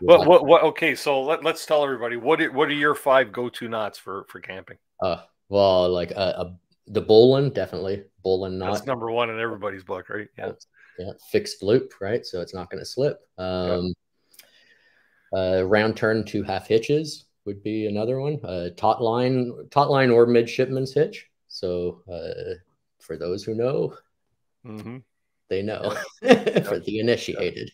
Well, what, what, okay. So let, let's tell everybody, what, are, what are your five go-to knots for, for camping? Uh, well, like uh, uh, the bowline, definitely bowline knot. That's number one in everybody's book, right? Yeah. That's, Yeah, fixed loop, right? So it's not going to slip. Um, yeah. uh, round turn to half hitches would be another one. Uh, taut line, taut line or midshipman's hitch. So uh, for those who know, mm-hmm. they know. Yeah. For the initiated.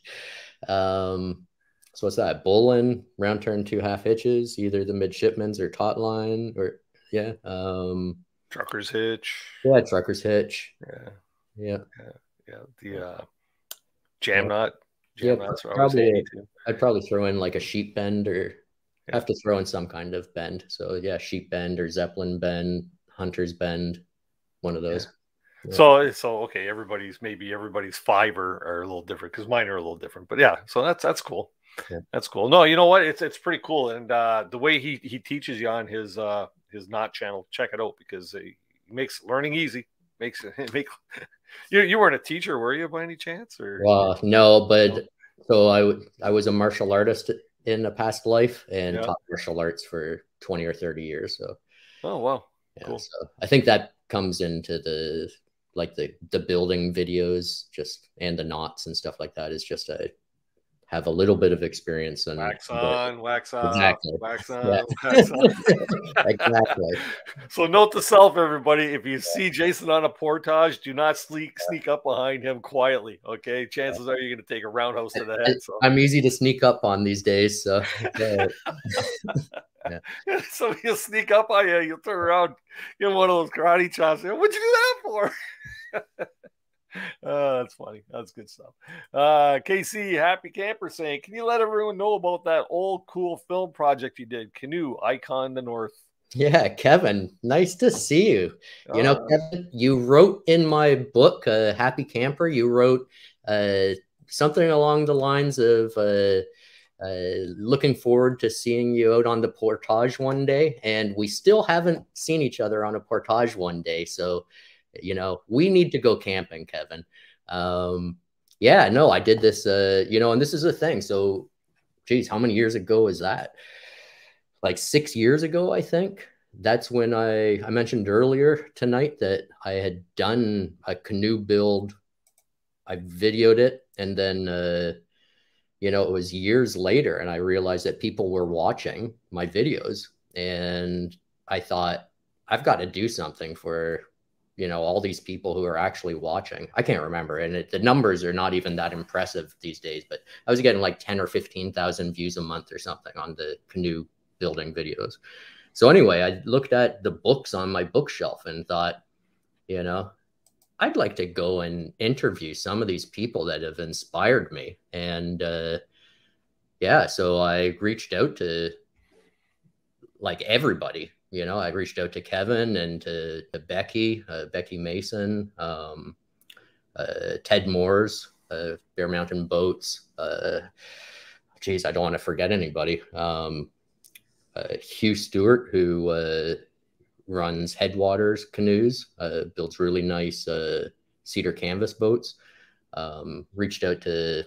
Yeah. Um, So what's that? Bowline, round turn, two half hitches, either the midshipman's or taut line, or yeah, um, trucker's hitch. Yeah, trucker's hitch. Yeah, yeah, yeah. yeah. The uh, jam yeah. knot. Jam yeah, knots probably. I'd probably throw in like a sheep bend, or yeah. have to throw in some kind of bend. So yeah, sheep bend or zeppelin bend, hunter's bend, one of those. Yeah. Yeah. So, so okay, everybody's maybe everybody's five are, are a little different, because mine are a little different. But yeah, so that's that's cool. Yeah. That's cool. No, you know what? It's it's pretty cool, and uh, the way he he teaches you on his uh, his knot channel, check it out, because he makes learning easy. Makes it make you you weren't a teacher, were you, by any chance? Or well, no, but no. so I I was a martial artist in a past life, and yeah. taught martial arts for twenty or thirty years. So oh wow, yeah, cool. So I think that comes into the like the the building videos, just and the knots and stuff like that. Is just a have a little bit of experience and wax on, but, wax on, exactly. wax on, yeah. wax on. Exactly. So note to self, everybody: if you yeah. see Jason on a portage, do not sneak sneak up behind him quietly. Okay, chances yeah. are you're going to take a roundhouse to the head. So. I'm easy to sneak up on these days, so yeah. yeah. So you'll sneak up on you, you'll turn around, give one of those karate chops. What'd you do that for? Uh, that's funny. That's good stuff. Uh, K C Happy Camper saying, can you let everyone know about that old cool film project you did, Canoe Icon of the North? Yeah, Kevin, nice to see you. You uh, know, Kevin, you wrote in my book, uh, Happy Camper, you wrote uh, something along the lines of uh, uh, looking forward to seeing you out on the portage one day, and we still haven't seen each other on a portage one day, so you know, we need to go camping, Kevin. Um, yeah, no, I did this, uh, you know, and this is a thing. So, geez, how many years ago is that? Like six years ago, I think. That's when I, I mentioned earlier tonight that I had done a canoe build. I videoed it. And then, uh, you know, it was years later. And I realized that people were watching my videos. And I thought, I've got to do something for you know, all these people who are actually watching. I can't remember. And it, the numbers are not even that impressive these days, but I was getting like ten or fifteen thousand views a month or something on the canoe building videos. So anyway, I looked at the books on my bookshelf and thought, you know, I'd like to go and interview some of these people that have inspired me. And uh, yeah, so I reached out to like everybody. You know, I reached out to Kevin and to, to Becky, uh, Becky Mason, um, uh, Ted Moores, uh, Bear Mountain Boats. Uh, geez, I don't want to forget anybody. Um, uh, Hugh Stewart, who uh, runs Headwaters Canoes, uh, builds really nice uh, cedar canvas boats. Um, reached out to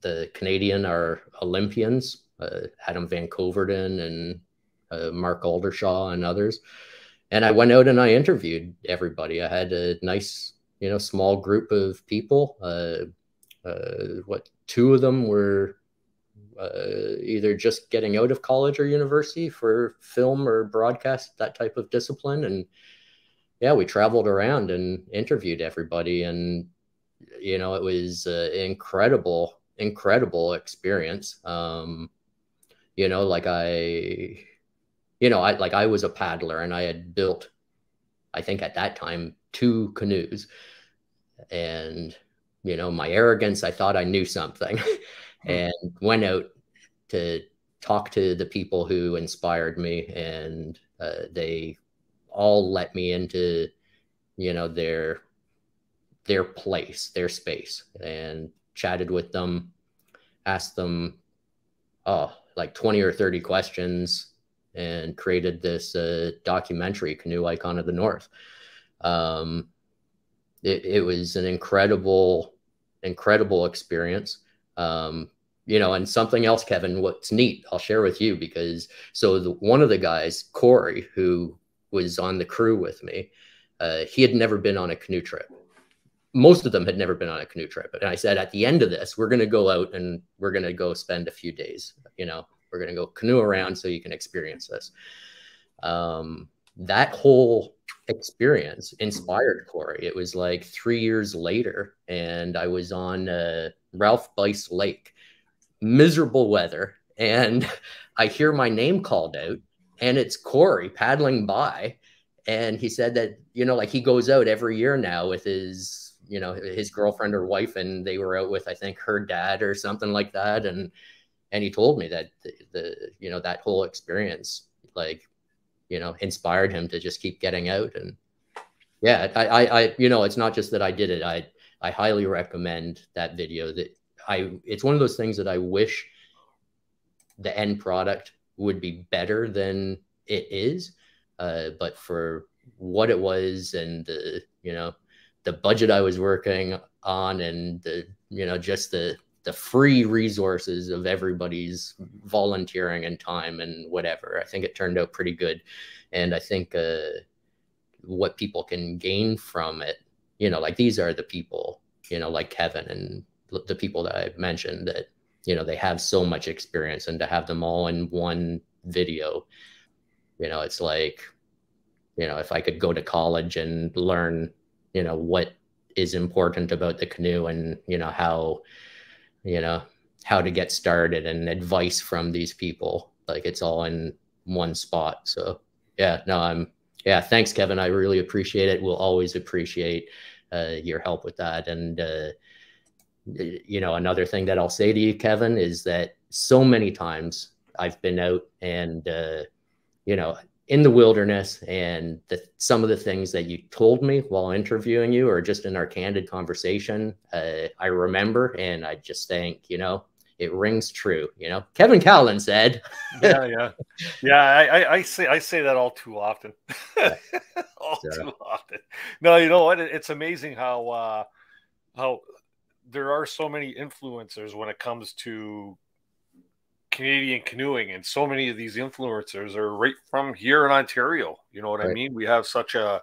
the Canadian, our Olympians, uh, Adam Van Coverden and Uh, Mark Aldershaw and others. And I went out and I interviewed everybody. I had a nice, you know, small group of people. Uh, uh, what, two of them were uh, either just getting out of college or university for film or broadcast, that type of discipline. And yeah, we traveled around and interviewed everybody. And, you know, it was uh, incredible, incredible experience. Um, you know, like I... You know, I like I was a paddler and I had built, I think at that time, two canoes. And, you know, my arrogance, I thought I knew something and went out to talk to the people who inspired me. And uh, they all let me into, you know, their their place, their space, and chatted with them, asked them, oh, like twenty or thirty questions, and created this uh, documentary, Canoe Icon of the North. Um, it, it was an incredible, incredible experience. Um, you know, and something else, Kevin, what's neat, I'll share with you, because so the, one of the guys, Corey, who was on the crew with me, uh, he had never been on a canoe trip. Most of them had never been on a canoe trip. And I said, at the end of this, we're going to go out and we're going to go spend a few days, you know, we're going to go canoe around so you can experience this. Um, that whole experience inspired Corey. It was like three years later, and I was on uh, Ralph Bice Lake, miserable weather, and I hear my name called out, and it's Corey paddling by. And he said that, you know, like he goes out every year now with his, you know, his girlfriend or wife, and they were out with, I think, her dad or something like that. And, and he told me that the, the you know, that whole experience, like, you know, inspired him to just keep getting out. And yeah, I, I, I you know, it's not just that I did it. I, I highly recommend that video. That I, it's one of those things that I wish the end product would be better than it is. Uh, but for what it was, and the, you know, the budget I was working on, and the, you know, just the, the free resources of everybody's volunteering and time and whatever, I think it turned out pretty good. And I think uh, what people can gain from it, you know, like these are the people, you know, like Kevin and the people that I mentioned that, you know, they have so much experience, and to have them all in one video, you know, it's like, you know, if I could go to college and learn, you know, what is important about the canoe, and, you know, how, you know, how to get started, and advice from these people, like it's all in one spot. So yeah, no, I'm, yeah, thanks, Kevin. I really appreciate it. We'll always appreciate uh, your help with that. And, uh, you know, another thing that I'll say to you, Kevin, is that so many times I've been out and, uh, you know, in the wilderness, and the, some of the things that you told me while interviewing you, or just in our candid conversation, uh, I remember, and I just think, you know, it rings true. You know, Kevin Callan said, "Yeah, yeah, yeah." I, I say I say that all too often, all so. too often. No, you know what? It's amazing how uh, how there are so many influencers when it comes to Canadian canoeing, and so many of these influencers are right from here in Ontario. You know what right. I mean? We have such a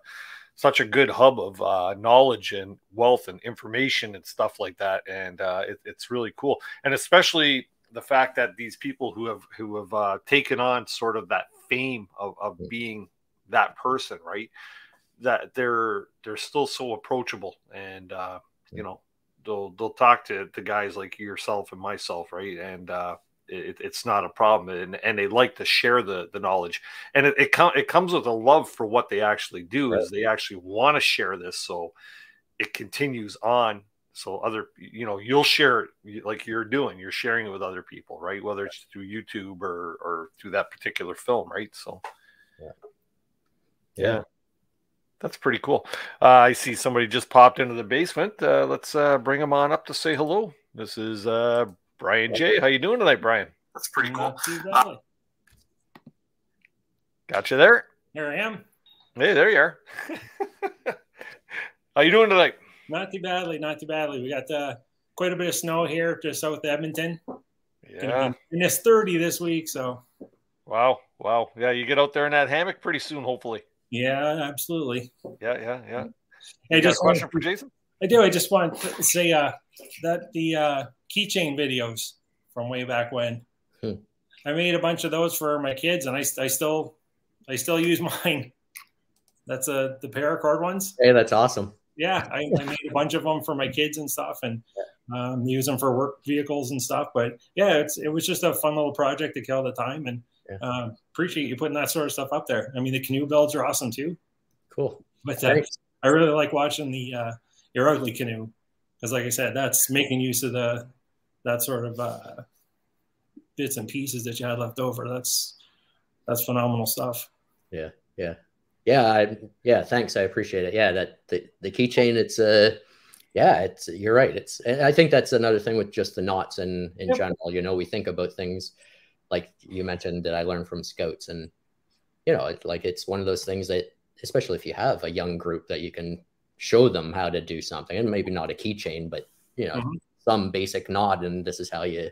such a good hub of uh, knowledge and wealth and information and stuff like that, and uh, it, it's really cool. And especially the fact that these people who have who have uh, taken on sort of that fame of, of being that person, right? That they're they're still so approachable, and uh, you know, they'll they'll talk to to guys like yourself and myself, right? And uh, It, it's not a problem, and, and they like to share the the knowledge, and it it, com it comes with a love for what they actually do, right. is they actually want to share this, so it continues on. So other, you know, you'll share it like you're doing, you're sharing it with other people, right? Whether it's through YouTube or or through that particular film, right? So yeah, yeah. That's pretty cool. Uh, I see somebody just popped into the basement. Uh, let's uh, bring them on up to say hello. This is uh, Brian J. How you doing tonight, Brian? That's pretty cool. Uh, got you there. There I am. Hey, there you are. How you doing tonight? Not too badly, not too badly. We got uh, quite a bit of snow here just south of Edmonton. Yeah. And it's thirty this week, so. Wow, wow. Yeah, you get out there in that hammock pretty soon, hopefully. Yeah, absolutely. Yeah, yeah, yeah. Hey, you just got a question for Jason? I do. I just want to say uh, that the uh, keychain videos from way back when, hmm. I made a bunch of those for my kids, and I, I still I still use mine. That's uh, the paracord ones. Hey, that's awesome. Yeah, I, I made a bunch of them for my kids and stuff, and um, use them for work vehicles and stuff. But yeah, it's, it was just a fun little project to kill the time, and yeah. uh, appreciate you putting that sort of stuff up there. I mean, the canoe builds are awesome too. Cool. But uh, I really like watching the uh, Your Ugly Canoe, because like I said, that's making use of the that sort of uh, bits and pieces that you had left over. That's that's phenomenal stuff. Yeah, yeah, yeah, I, yeah. Thanks, I appreciate it. Yeah, that the the keychain. It's a uh, yeah. It's you're right. It's and I think that's another thing with just the knots and in, in yep. general. You know, we think about things like you mentioned that I learned from scouts, and you know, it, like it's one of those things that, especially if you have a young group, that you can show them how to do something, and maybe not a keychain, but you know, mm-hmm. some basic knot, and this is how you,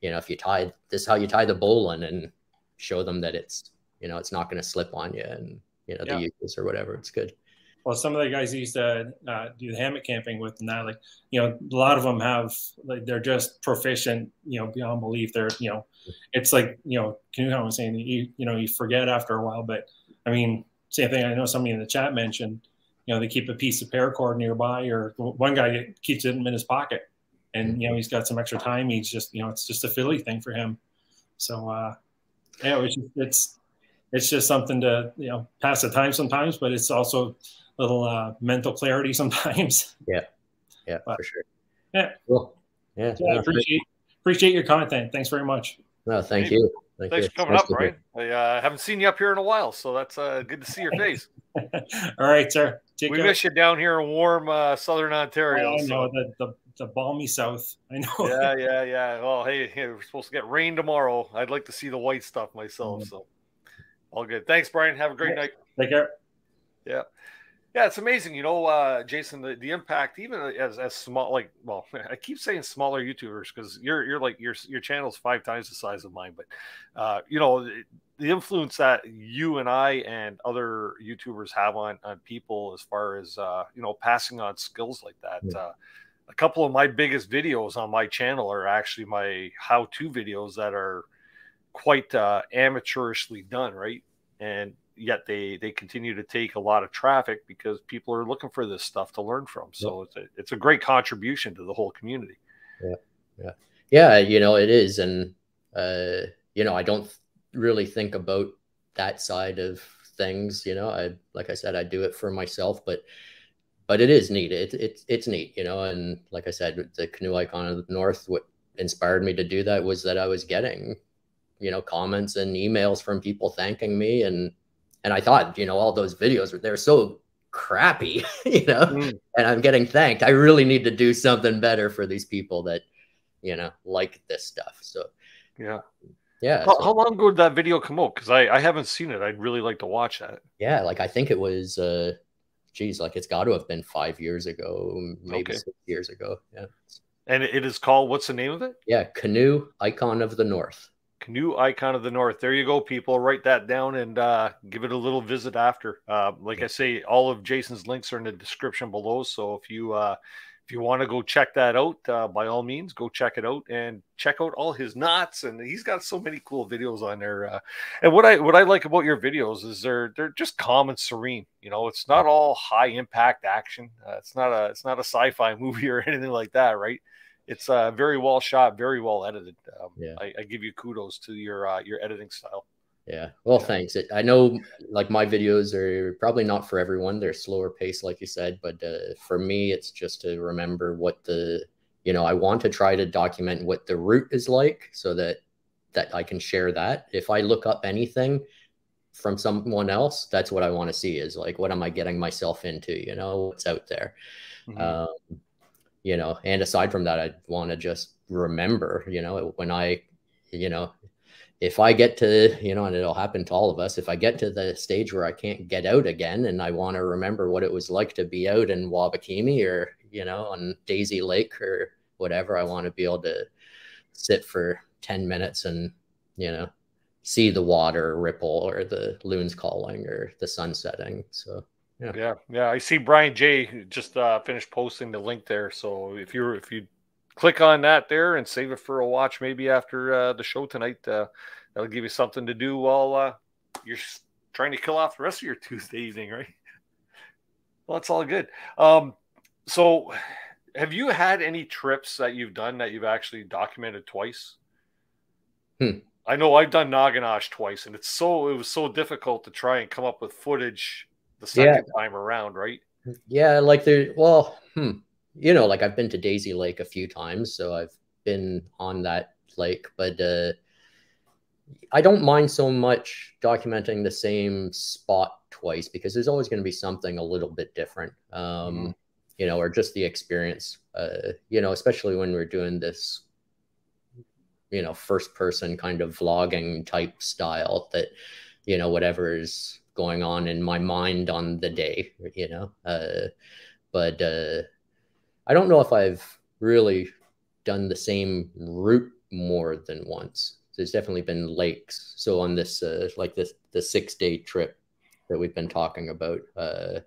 you know, if you tie this is how you tie the bowline, and show them that it's, you know, it's not going to slip on you, and you know, yeah. the uses or whatever. It's good. Well, some of the guys used to uh, do the hammock camping with, and that, like, you know, a lot of them have, like, they're just proficient, you know, beyond belief. They're, you know, it's like, you know, Canoehound was saying, you, you know, you forget after a while. But I mean, same thing. I know somebody in the chat mentioned, you know, they keep a piece of paracord nearby, or one guy keeps it in his pocket, and, you know, he's got some extra time. He's just, you know, it's just a Philly thing for him. So, uh, yeah, it's just, it's, it's just something to, you know, pass the time sometimes, but it's also a little uh, mental clarity sometimes. Yeah. Yeah, but, for sure. Yeah. Cool. Yeah. yeah no, appreciate, appreciate your content. Thanks very much. No, thank hey, you. Thank thanks you. for coming nice up, Brian. I uh, haven't seen you up here in a while, so that's uh, good to see your face. All right, sir. Take we care. miss you down here in warm uh, southern Ontario. I know, so. the, the, the balmy south. I know. Yeah, yeah, yeah. Well, hey, hey, we're supposed to get rain tomorrow. I'd like to see the white stuff myself, mm-hmm. so all good. Thanks, Brian. Have a great yeah. night. Take care. Yeah. Yeah, it's amazing, you know, uh, Jason. The, the impact, even as as small, like, well, I keep saying smaller YouTubers because you're you're like your your channel's five times the size of mine, but uh, you know, the, the influence that you and I and other YouTubers have on on people as far as uh, you know, passing on skills like that. Yeah. Uh, a couple of my biggest videos on my channel are actually my how-to videos that are quite uh, amateurishly done, right? And yet they they continue to take a lot of traffic because people are looking for this stuff to learn from. So yep. it's a, it's a great contribution to the whole community. Yeah, yeah, yeah. You know, it is, and uh, you know, I don't really think about that side of things. You know, I like I said, I do it for myself, but but it is neat. It's it's it's neat. You know, and like I said, the Canoe Icon of the North. What inspired me to do that was that I was getting, you know, comments and emails from people thanking me. And And I thought, you know, all those videos, they're so crappy, you know, mm. and I'm getting thanked. I really need to do something better for these people that, you know, like this stuff. So, yeah. Yeah. How, so, how long ago did that video come out? Because I, I haven't seen it. I'd really like to watch that. Yeah. Like, I think it was, uh, geez, like it's got to have been five years ago, maybe okay. six years ago. Yeah. And it is called, what's the name of it? Yeah. Canoe Icon of the North. Canoe Icon of the North. There you go, people. Write that down and uh, give it a little visit after. Uh, like I say, all of Jason's links are in the description below. So if you uh, if you want to go check that out, uh, by all means, go check it out and check out all his knots. And he's got so many cool videos on there. Uh, and what I what I like about your videos is they're they're just calm and serene. You know, it's not all high impact action. Uh, it's not a it's not a sci-fi movie or anything like that, right? It's uh, very well shot, very well edited. Um, yeah. I, I give you kudos to your uh, your editing style. Yeah. Well, yeah. thanks. It, I know, like, my videos are probably not for everyone. They're slower paced, like you said. But uh, for me, it's just to remember what the, you know, I want to try to document what the route is like so that that I can share that. If I look up anything from someone else, that's what I want to see is, like, what am I getting myself into? You know, what's out there? Mm-hmm. Um You know, and aside from that, I want to just remember, you know, when I, you know, if I get to, you know, and it'll happen to all of us, if I get to the stage where I can't get out again, and I want to remember what it was like to be out in Wabakimi or, you know, on Daisy Lake or whatever, I want to be able to sit for ten minutes and, you know, see the water ripple or the loons calling or the sun setting. So. Yeah. yeah, yeah. I see Brian J just uh, finished posting the link there. So if you if you click on that there and save it for a watch, maybe after uh, the show tonight, uh, that'll give you something to do while uh, you're trying to kill off the rest of your Tuesday evening, right? Well, that's all good. Um, so have you had any trips that you've done that you've actually documented twice? Hmm. I know I've done Noganosh twice, and it's so it was so difficult to try and come up with footage the second yeah. time around, right? Yeah, like there. Well, hmm, you know, like I've been to Daisy Lake a few times, so I've been on that lake, but uh, I don't mind so much documenting the same spot twice because there's always going to be something a little bit different, um, mm-hmm. you know, or just the experience, uh, you know, especially when we're doing this, you know, first person kind of vlogging type style that, you know, whatever is going on in my mind on the day, you know, uh, but uh, I don't know if I've really done the same route more than once. There's definitely been lakes. So on this, uh, like this, the six day trip that we've been talking about, uh,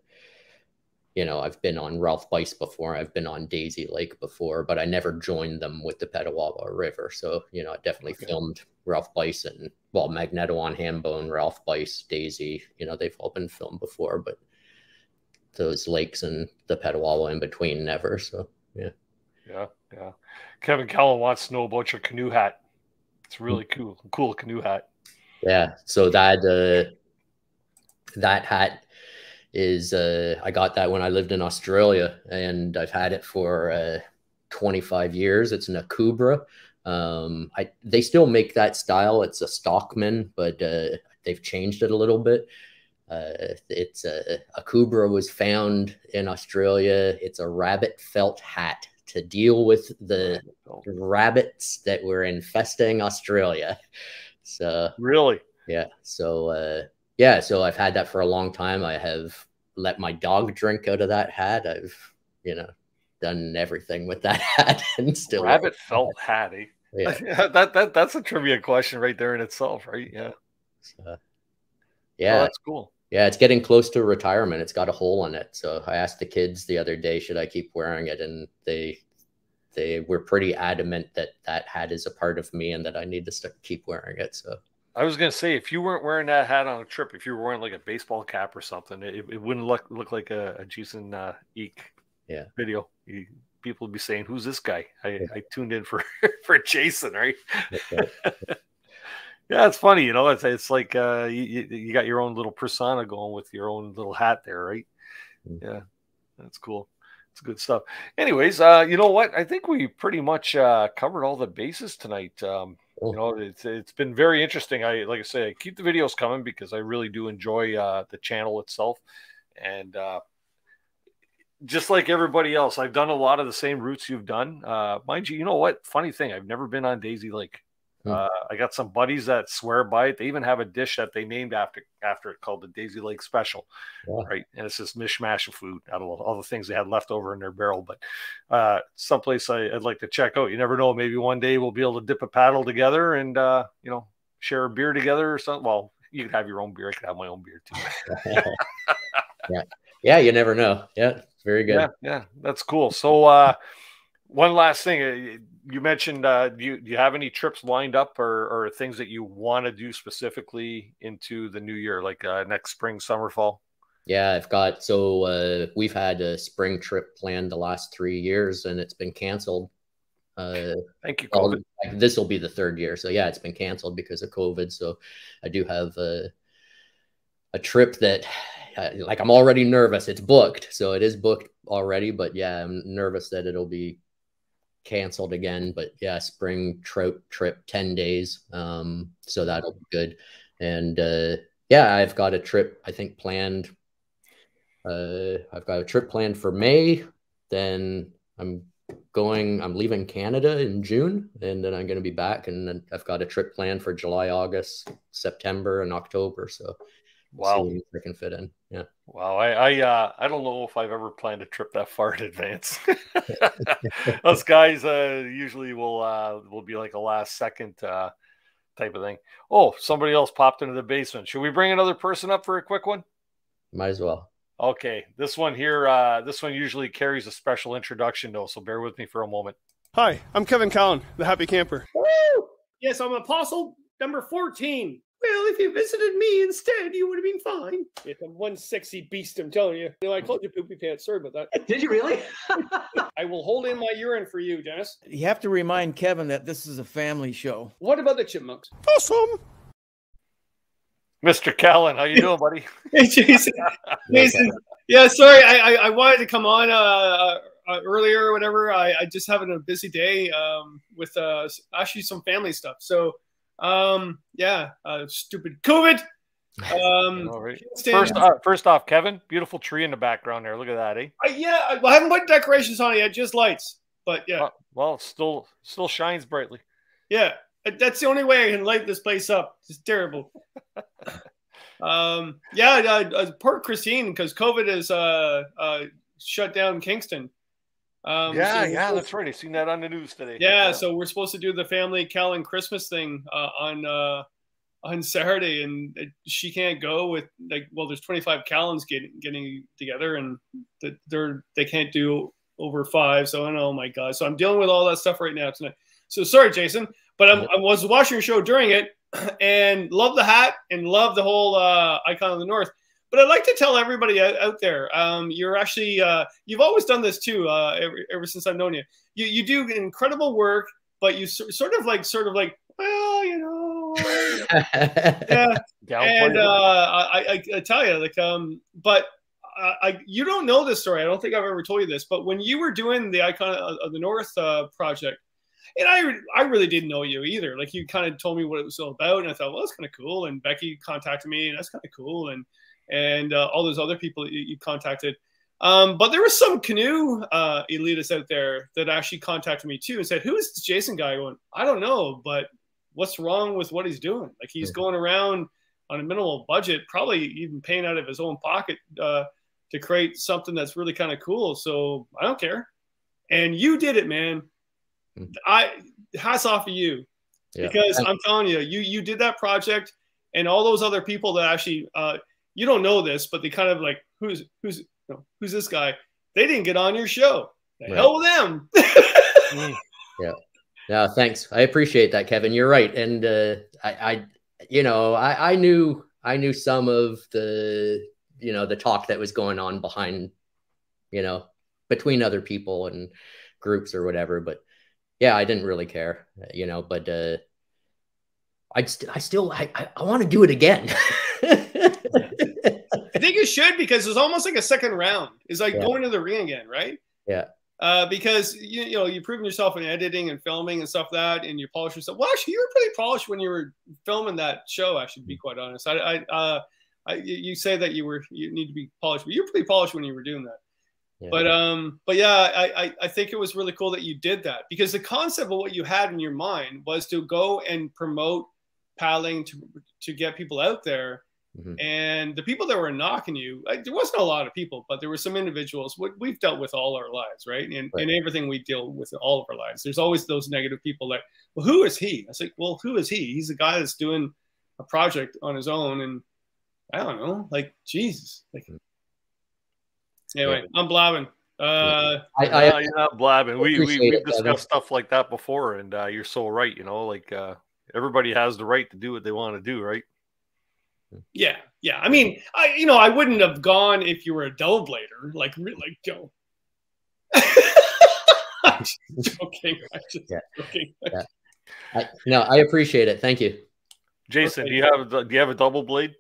you know, I've been on Ralph Bice before, I've been on Daisy Lake before, but I never joined them with the Petawawa River. So, you know, I definitely okay. filmed Ralph Bice and, well, Magneto on Hambone, Ralph Bice, Daisy, you know, they've all been filmed before, but those lakes and the Petawawa in between never. So, yeah. Yeah. Yeah. Kevin Callan wants to know about your canoe hat. It's really cool, cool canoe hat. Yeah. So that uh, that hat is uh, I got that when I lived in Australia, and I've had it for uh, twenty-five years. It's an Akubra. Um, I they still make that style. It's a Stockman, but uh, they've changed it a little bit. Uh, it's a Akubra was found in Australia. It's a rabbit felt hat to deal with the rabbits that were infesting Australia. So really, yeah. So uh, yeah. So I've had that for a long time. I have let my dog drink out of that hat. I've you know done everything with that hat, and still rabbit felt hat. Eh? Yeah. that that that's a trivia question right there in itself, right? Yeah. So, yeah, oh, that's cool. Yeah, it's getting close to retirement. It's got a hole in it. So I asked the kids the other day, should I keep wearing it? And they they were pretty adamant that that hat is a part of me and that I need to start, keep wearing it. So I was going to say, if you weren't wearing that hat on a trip, if you were wearing like a baseball cap or something, it, it wouldn't look, look like a, a Jason uh, Eke yeah. video. You, people would be saying, who's this guy? I, yeah. I tuned in for, for Jason, right? Okay. Yeah, it's funny, you know, it's, it's like uh, you, you got your own little persona going with your own little hat there, right? Mm-hmm. Yeah, that's cool. It's good stuff. Anyways, uh, you know what? I think we pretty much uh, covered all the bases tonight. Um, cool. You know, it's, it's been very interesting. I Like I say, I keep the videos coming because I really do enjoy uh, the channel itself. And uh, just like everybody else, I've done a lot of the same routes you've done. Uh, mind you, you know what? Funny thing, I've never been on Daisy Lake. Uh, I got some buddies that swear by it. They even have a dish that they named after after it called the Daisy Lake Special, yeah. right? And it's this mishmash of food. I don't know, all the things they had left over in their barrel, but uh, someplace I, I'd like to check out. You never know. Maybe one day we'll be able to dip a paddle together and, uh, you know, share a beer together or something. Well, you can have your own beer. I can have my own beer too. yeah. yeah, you never know. Yeah, very good. Yeah, yeah. That's cool. So, uh, one last thing, you mentioned, uh, do you, do you have any trips lined up or, or things that you want to do specifically into the new year, like uh, next spring, summer, fall? Yeah, I've got, so uh, we've had a spring trip planned the last three years and it's been canceled. Uh, Thank you, COVID. Well, this will be the third year. So yeah, it's been canceled because of COVID. So I do have a, a trip that uh, like I'm already nervous. It's booked. So it is booked already, but yeah, I'm nervous that it'll be canceled again, but yeah, spring trout trip, ten days. Um, so that'll be good. And, uh, yeah, I've got a trip, I think planned, uh, I've got a trip planned for May. Then I'm going, I'm leaving Canada in June and then I'm going to be back. And then I've got a trip planned for July, August, September, and October. So wow. See if I can fit in. Yeah. Wow. I, I, uh, I don't know if I've ever planned a trip that far in advance. Us guys, uh, usually will, uh, will be like a last second, uh, type of thing. Oh, somebody else popped into the basement. Should we bring another person up for a quick one? Might as well. Okay. This one here, uh, this one usually carries a special introduction though. So bear with me for a moment. Hi, I'm Kevin Callan, the happy camper. Woo! Yes. I'm apostle number fourteen. Well, if you visited me instead, you would have been fine. Yeah, I'm one sexy beast, I'm telling you. You know, I called you poopy pants. Sorry about that. Did you really? I will hold in my urine for you, Dennis. You have to remind Kevin that this is a family show. What about the chipmunks? Awesome. Mister Callan, how you doing, buddy? Hey, Jason. Jason. Yeah, sorry. I, I, I wanted to come on uh, uh, earlier or whatever. I, I just having a busy day um, with uh, actually some family stuff. So... Um, yeah, uh, stupid COVID. Um, right. first, off, first off, Kevin, beautiful tree in the background there. Look at that, eh? I, yeah, I, I haven't put decorations on it yet, just lights. But yeah, uh, well, still, still shines brightly. Yeah, that's the only way I can light this place up. It's terrible. um, yeah, uh, Port Christine, because COVID has uh, uh, shut down Kingston. Um, yeah, so yeah, that's right. I've seen that on the news today. Yeah, yeah. So we're supposed to do the family Callan Christmas thing uh, on uh, on Saturday, and it, she can't go with like. Well, there's twenty-five Callans getting getting together, and the, they're they can't do over five. So I know, oh my god. So I'm dealing with all that stuff right now tonight. So sorry, Jason, but I'm, I was watching your show during it, and love the hat and love the whole uh, Icon of the North. But I'd like to tell everybody out, out there, um, you're actually, uh, you've always done this too, uh, ever, ever since I've known you. You, you do incredible work, but you so, sort of like, sort of like, well, you know. Yeah. And uh, I, I, I tell you, like, um, but I, I, you don't know this story. I don't think I've ever told you this, but when you were doing the Icon of, of the North uh, project, and I, I really didn't know you either. Like, you kind of told me what it was all about, and I thought, well, that's kind of cool. And Becky contacted me, and that's kind of cool. And and uh, all those other people that you, you contacted. Um, but there was some canoe uh, elitists out there that actually contacted me too and said, who is this Jason guy? Going, I don't know, but what's wrong with what he's doing? Like, he's going around on a minimal budget, probably even paying out of his own pocket uh, to create something that's really kind of cool. So I don't care. And you did it, man. I hats off of you, yeah. Because I'm telling you, you, you did that project, and all those other people that actually, uh, you don't know this, but they kind of like, who's, who's, no, who's this guy? They didn't get on your show. The right. Hell with them. Yeah. Yeah. Thanks. I appreciate that, Kevin. You're right. And, uh, I, I, you know, I, I knew, I knew some of the, you know, the talk that was going on behind, you know, between other people and groups or whatever, but yeah, I didn't really care, you know, but, uh, I st I still, I, I, I want to do it again. I think you should, because it's almost like a second round. It's like, yeah, going to the ring again. Right. Yeah. Uh, because you, you know, you've proven yourself in editing and filming and stuff that, and you polish yourself. Well, actually you were pretty polished when you were filming that show. I should be quite honest. I, I, uh, I, you say that you were, you need to be polished, but you're pretty polished when you were doing that. Yeah. But, um, but yeah, I, I, I think it was really cool that you did that, because the concept of what you had in your mind was to go and promote paddling to, to get people out there. Mm-hmm. And the people that were knocking you, like, there wasn't a lot of people, but there were some individuals what we've dealt with all our lives, right? And, right? And everything we deal with all of our lives, there's always those negative people like, well, who is he? I was like, well, who is he? He's a guy that's doing a project on his own. And I don't know, like, Jesus. Like, anyway, yeah. I'm blabbing. Uh, I, I, uh, you're not blabbing. We, we, we've discussed it, stuff like that before, and uh, you're so right. You know, like, uh, everybody has the right to do what they want to do, right? Yeah, yeah. I mean, I you know, I wouldn't have gone if you were a dull blader, like like go. I'm just joking. I'm just yeah. joking. Yeah. I, no, I appreciate it. Thank you, Jason. Okay. Do you have do you have a double blade?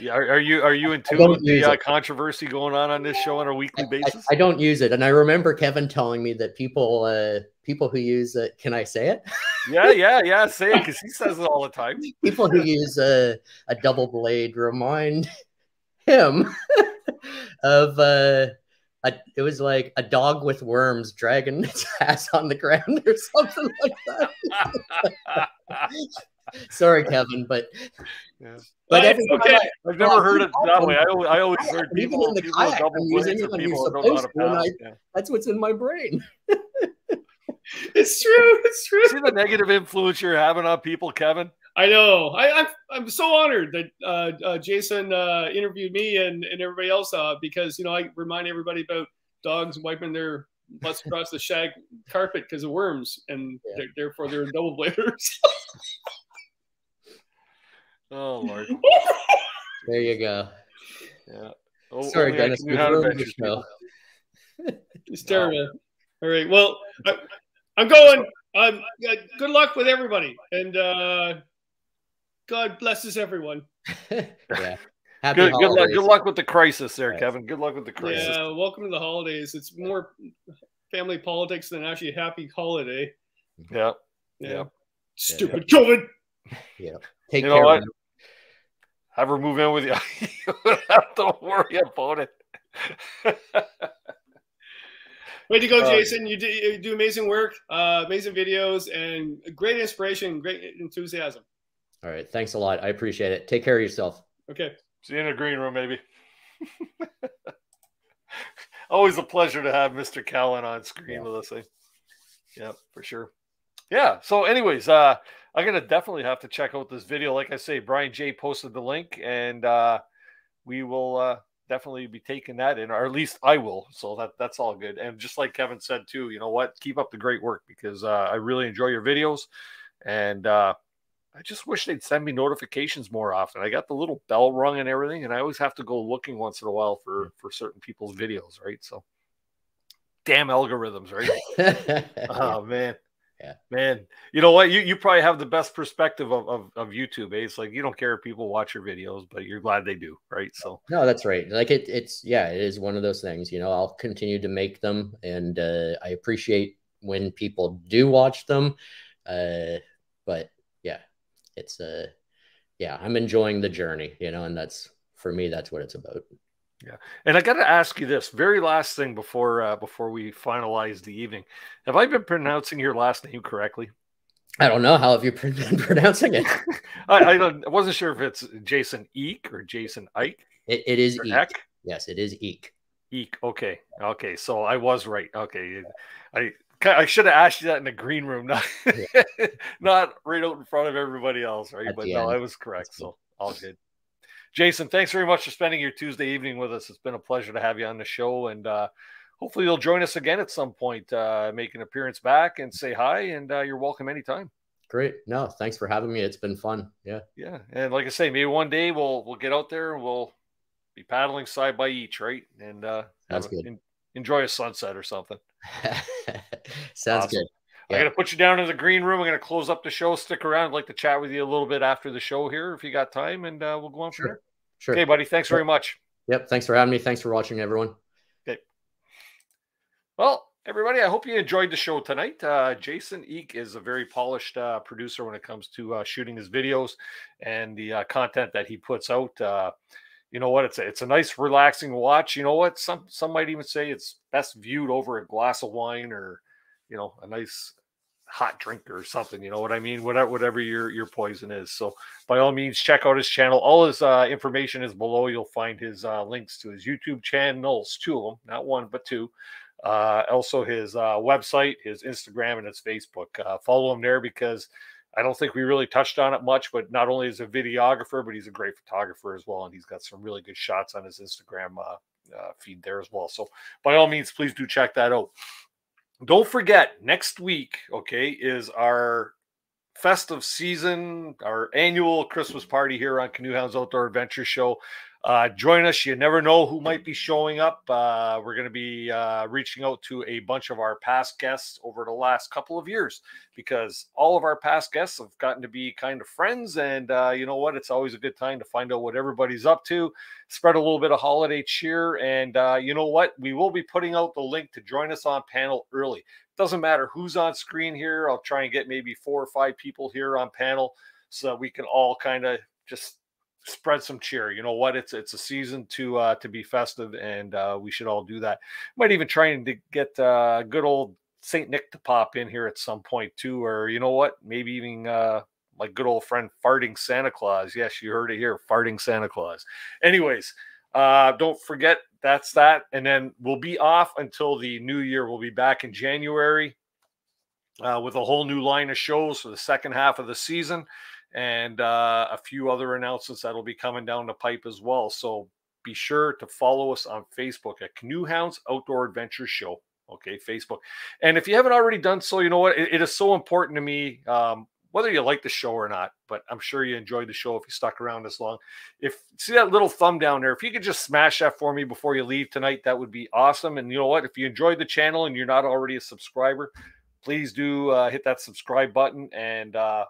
Yeah, are, are you are you in tune with the uh, controversy going on on this show on a weekly basis? I, I, I don't use it, and I remember Kevin telling me that people uh, people who use it. Can I say it? Yeah, yeah, yeah. Say it, because he says it all the time. People who use a a double blade remind him of uh, a. It was like a dog with worms dragging its ass on the ground or something like that. Sorry, Kevin, but yeah. But every okay. I, I've never well, heard it that way. I always, I always yeah, heard people, in the people kayak, double blades for people that don't know how to paddle. Yeah. That's what's in my brain. It's true. It's true. See the negative influence you're having on people, Kevin. I know. I, I'm I'm so honored that uh, uh, Jason uh, interviewed me and and everybody else uh, because you know I remind everybody about dogs wiping their butts across the shag carpet because of worms, and yeah. they're, therefore they're double bladers. Oh Lord! There you go. Yeah. Oh, sorry, Dennis. We had adventures. It's terrible. All right. Well, I, I'm going. Um, good luck with everybody, and uh, God blesses everyone. Yeah. Happy good, good luck. Good luck with the crisis, there, yes. Kevin. Good luck with the crisis. Yeah. Welcome to the holidays. It's more family politics than actually happy holiday. Yeah. Yeah. yeah. Stupid yeah. COVID. Yeah. Take you care know what? Have her move in with you. You don't have to worry about it. Way to go, Jason. You do, you do amazing work, uh, amazing videos, and great inspiration, great enthusiasm. All right. Thanks a lot. I appreciate it. Take care of yourself. Okay. See you in the green room, maybe. Always a pleasure to have Mister Callan on screen yeah. with us. Eh? Yeah, for sure. Yeah. So anyways, uh, I'm going to definitely have to check out this video. Like I say, Brian J posted the link, and uh, we will uh, definitely be taking that in, or at least I will. So that that's all good. And just like Kevin said too, you know what, keep up the great work, because uh, I really enjoy your videos, and uh, I just wish they'd send me notifications more often. I got the little bell rung and everything, and I always have to go looking once in a while for, for certain people's videos, right? So damn algorithms, right? Oh, man. Yeah, man. You know what? You, you probably have the best perspective of, of, of YouTube. Eh? It's like, you don't care if people watch your videos, but you're glad they do. Right. So no, that's right. Like it, it's, yeah, it is one of those things, you know, I'll continue to make them. And uh, I appreciate when people do watch them. Uh, but yeah, it's uh, yeah, I'm enjoying the journey, you know, and that's, for me, that's what it's about. Yeah. And I got to ask you this very last thing before, uh, before we finalize the evening. Have I been pronouncing your last name correctly? I don't know. How have you been pronouncing it? I, I, don't, I wasn't sure if it's Jason Eke or Jason Ike. It, it is Eke. Eck? Yes, it is Eke. Eke. Okay. Okay. So I was right. Okay. I, I should have asked you that in the green room, not, yeah. not right out in front of everybody else. Right. At but no, end. I was correct. That's so all good. Jason, thanks very much for spending your Tuesday evening with us. It's been a pleasure to have you on the show, and uh, hopefully you'll join us again at some point, uh, make an appearance back and say hi, and uh, you're welcome anytime. Great. No, thanks for having me. It's been fun. Yeah. Yeah. And like I say, maybe one day we'll, we'll get out there and we'll be paddling side by each, right? And uh, Sounds good. En enjoy a sunset or something. Sounds awesome. Good. I'm going to put you down in the green room. I'm going to close up the show. Stick around. I'd like to chat with you a little bit after the show here if you got time, and uh, we'll go on from there. Sure. Okay, buddy. Thanks very much. Yep. Thanks for having me. Thanks for watching, everyone. Okay. Well, everybody, I hope you enjoyed the show tonight. Uh, Jason Eke is a very polished uh, producer when it comes to uh, shooting his videos and the uh, content that he puts out. Uh, you know what? It's a, it's a nice, relaxing watch. You know what? Some, some might even say it's best viewed over a glass of wine or, you know, a nice hot drink or something, you know what I mean? Whatever, whatever your, your poison is. So by all means, check out his channel. All his uh, information is below. You'll find his uh, links to his YouTube channels, two of them, not one, but two. Uh, also his uh, website, his Instagram, and his Facebook. Uh, follow him there because I don't think we really touched on it much, but not only is a videographer, but he's a great photographer as well. And he's got some really good shots on his Instagram uh, uh, feed there as well. So by all means, please do check that out. Don't forget, next week, okay, is our festive season, our annual Christmas party here on Canoehound's Outdoor Adventure Show. Uh, join us. You never know who might be showing up. Uh, we're going to be uh, reaching out to a bunch of our past guests over the last couple of years because all of our past guests have gotten to be kind of friends. And uh, you know what? It's always a good time to find out what everybody's up to, spread a little bit of holiday cheer. And uh, you know what? We will be putting out the link to join us on panel early. Doesn't matter who's on screen here. I'll try and get maybe four or five people here on panel so that we can all kind of just spread some cheer. You know what? It's it's a season to uh, to be festive, and uh, we should all do that. Might even try and get uh, good old Saint Nick to pop in here at some point too, or you know what? Maybe even uh, like good old friend Farting Santa Claus. Yes, you heard it here, Farting Santa Claus. Anyways, uh, don't forget that's that, and then we'll be off until the new year. We'll be back in January uh, with a whole new line of shows for the second half of the season. And uh, a few other announcements that'll be coming down the pipe as well. So be sure to follow us on Facebook at Canoehound's Outdoor Adventure Show. Okay, Facebook. And if you haven't already done so, you know what? It, it is so important to me, um, whether you like the show or not, but I'm sure you enjoyed the show if you stuck around this long. If see that little thumb down there, if you could just smash that for me before you leave tonight, that would be awesome. And you know what? If you enjoyed the channel and you're not already a subscriber, please do uh, hit that subscribe button and uh,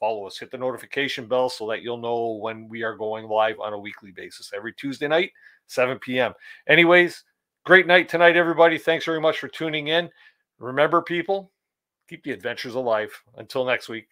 follow us, hit the notification bell so that you'll know when we are going live on a weekly basis every Tuesday night, seven P M Anyways, great night tonight, everybody. Thanks very much for tuning in. Remember, people, keep the adventures alive. Until next week.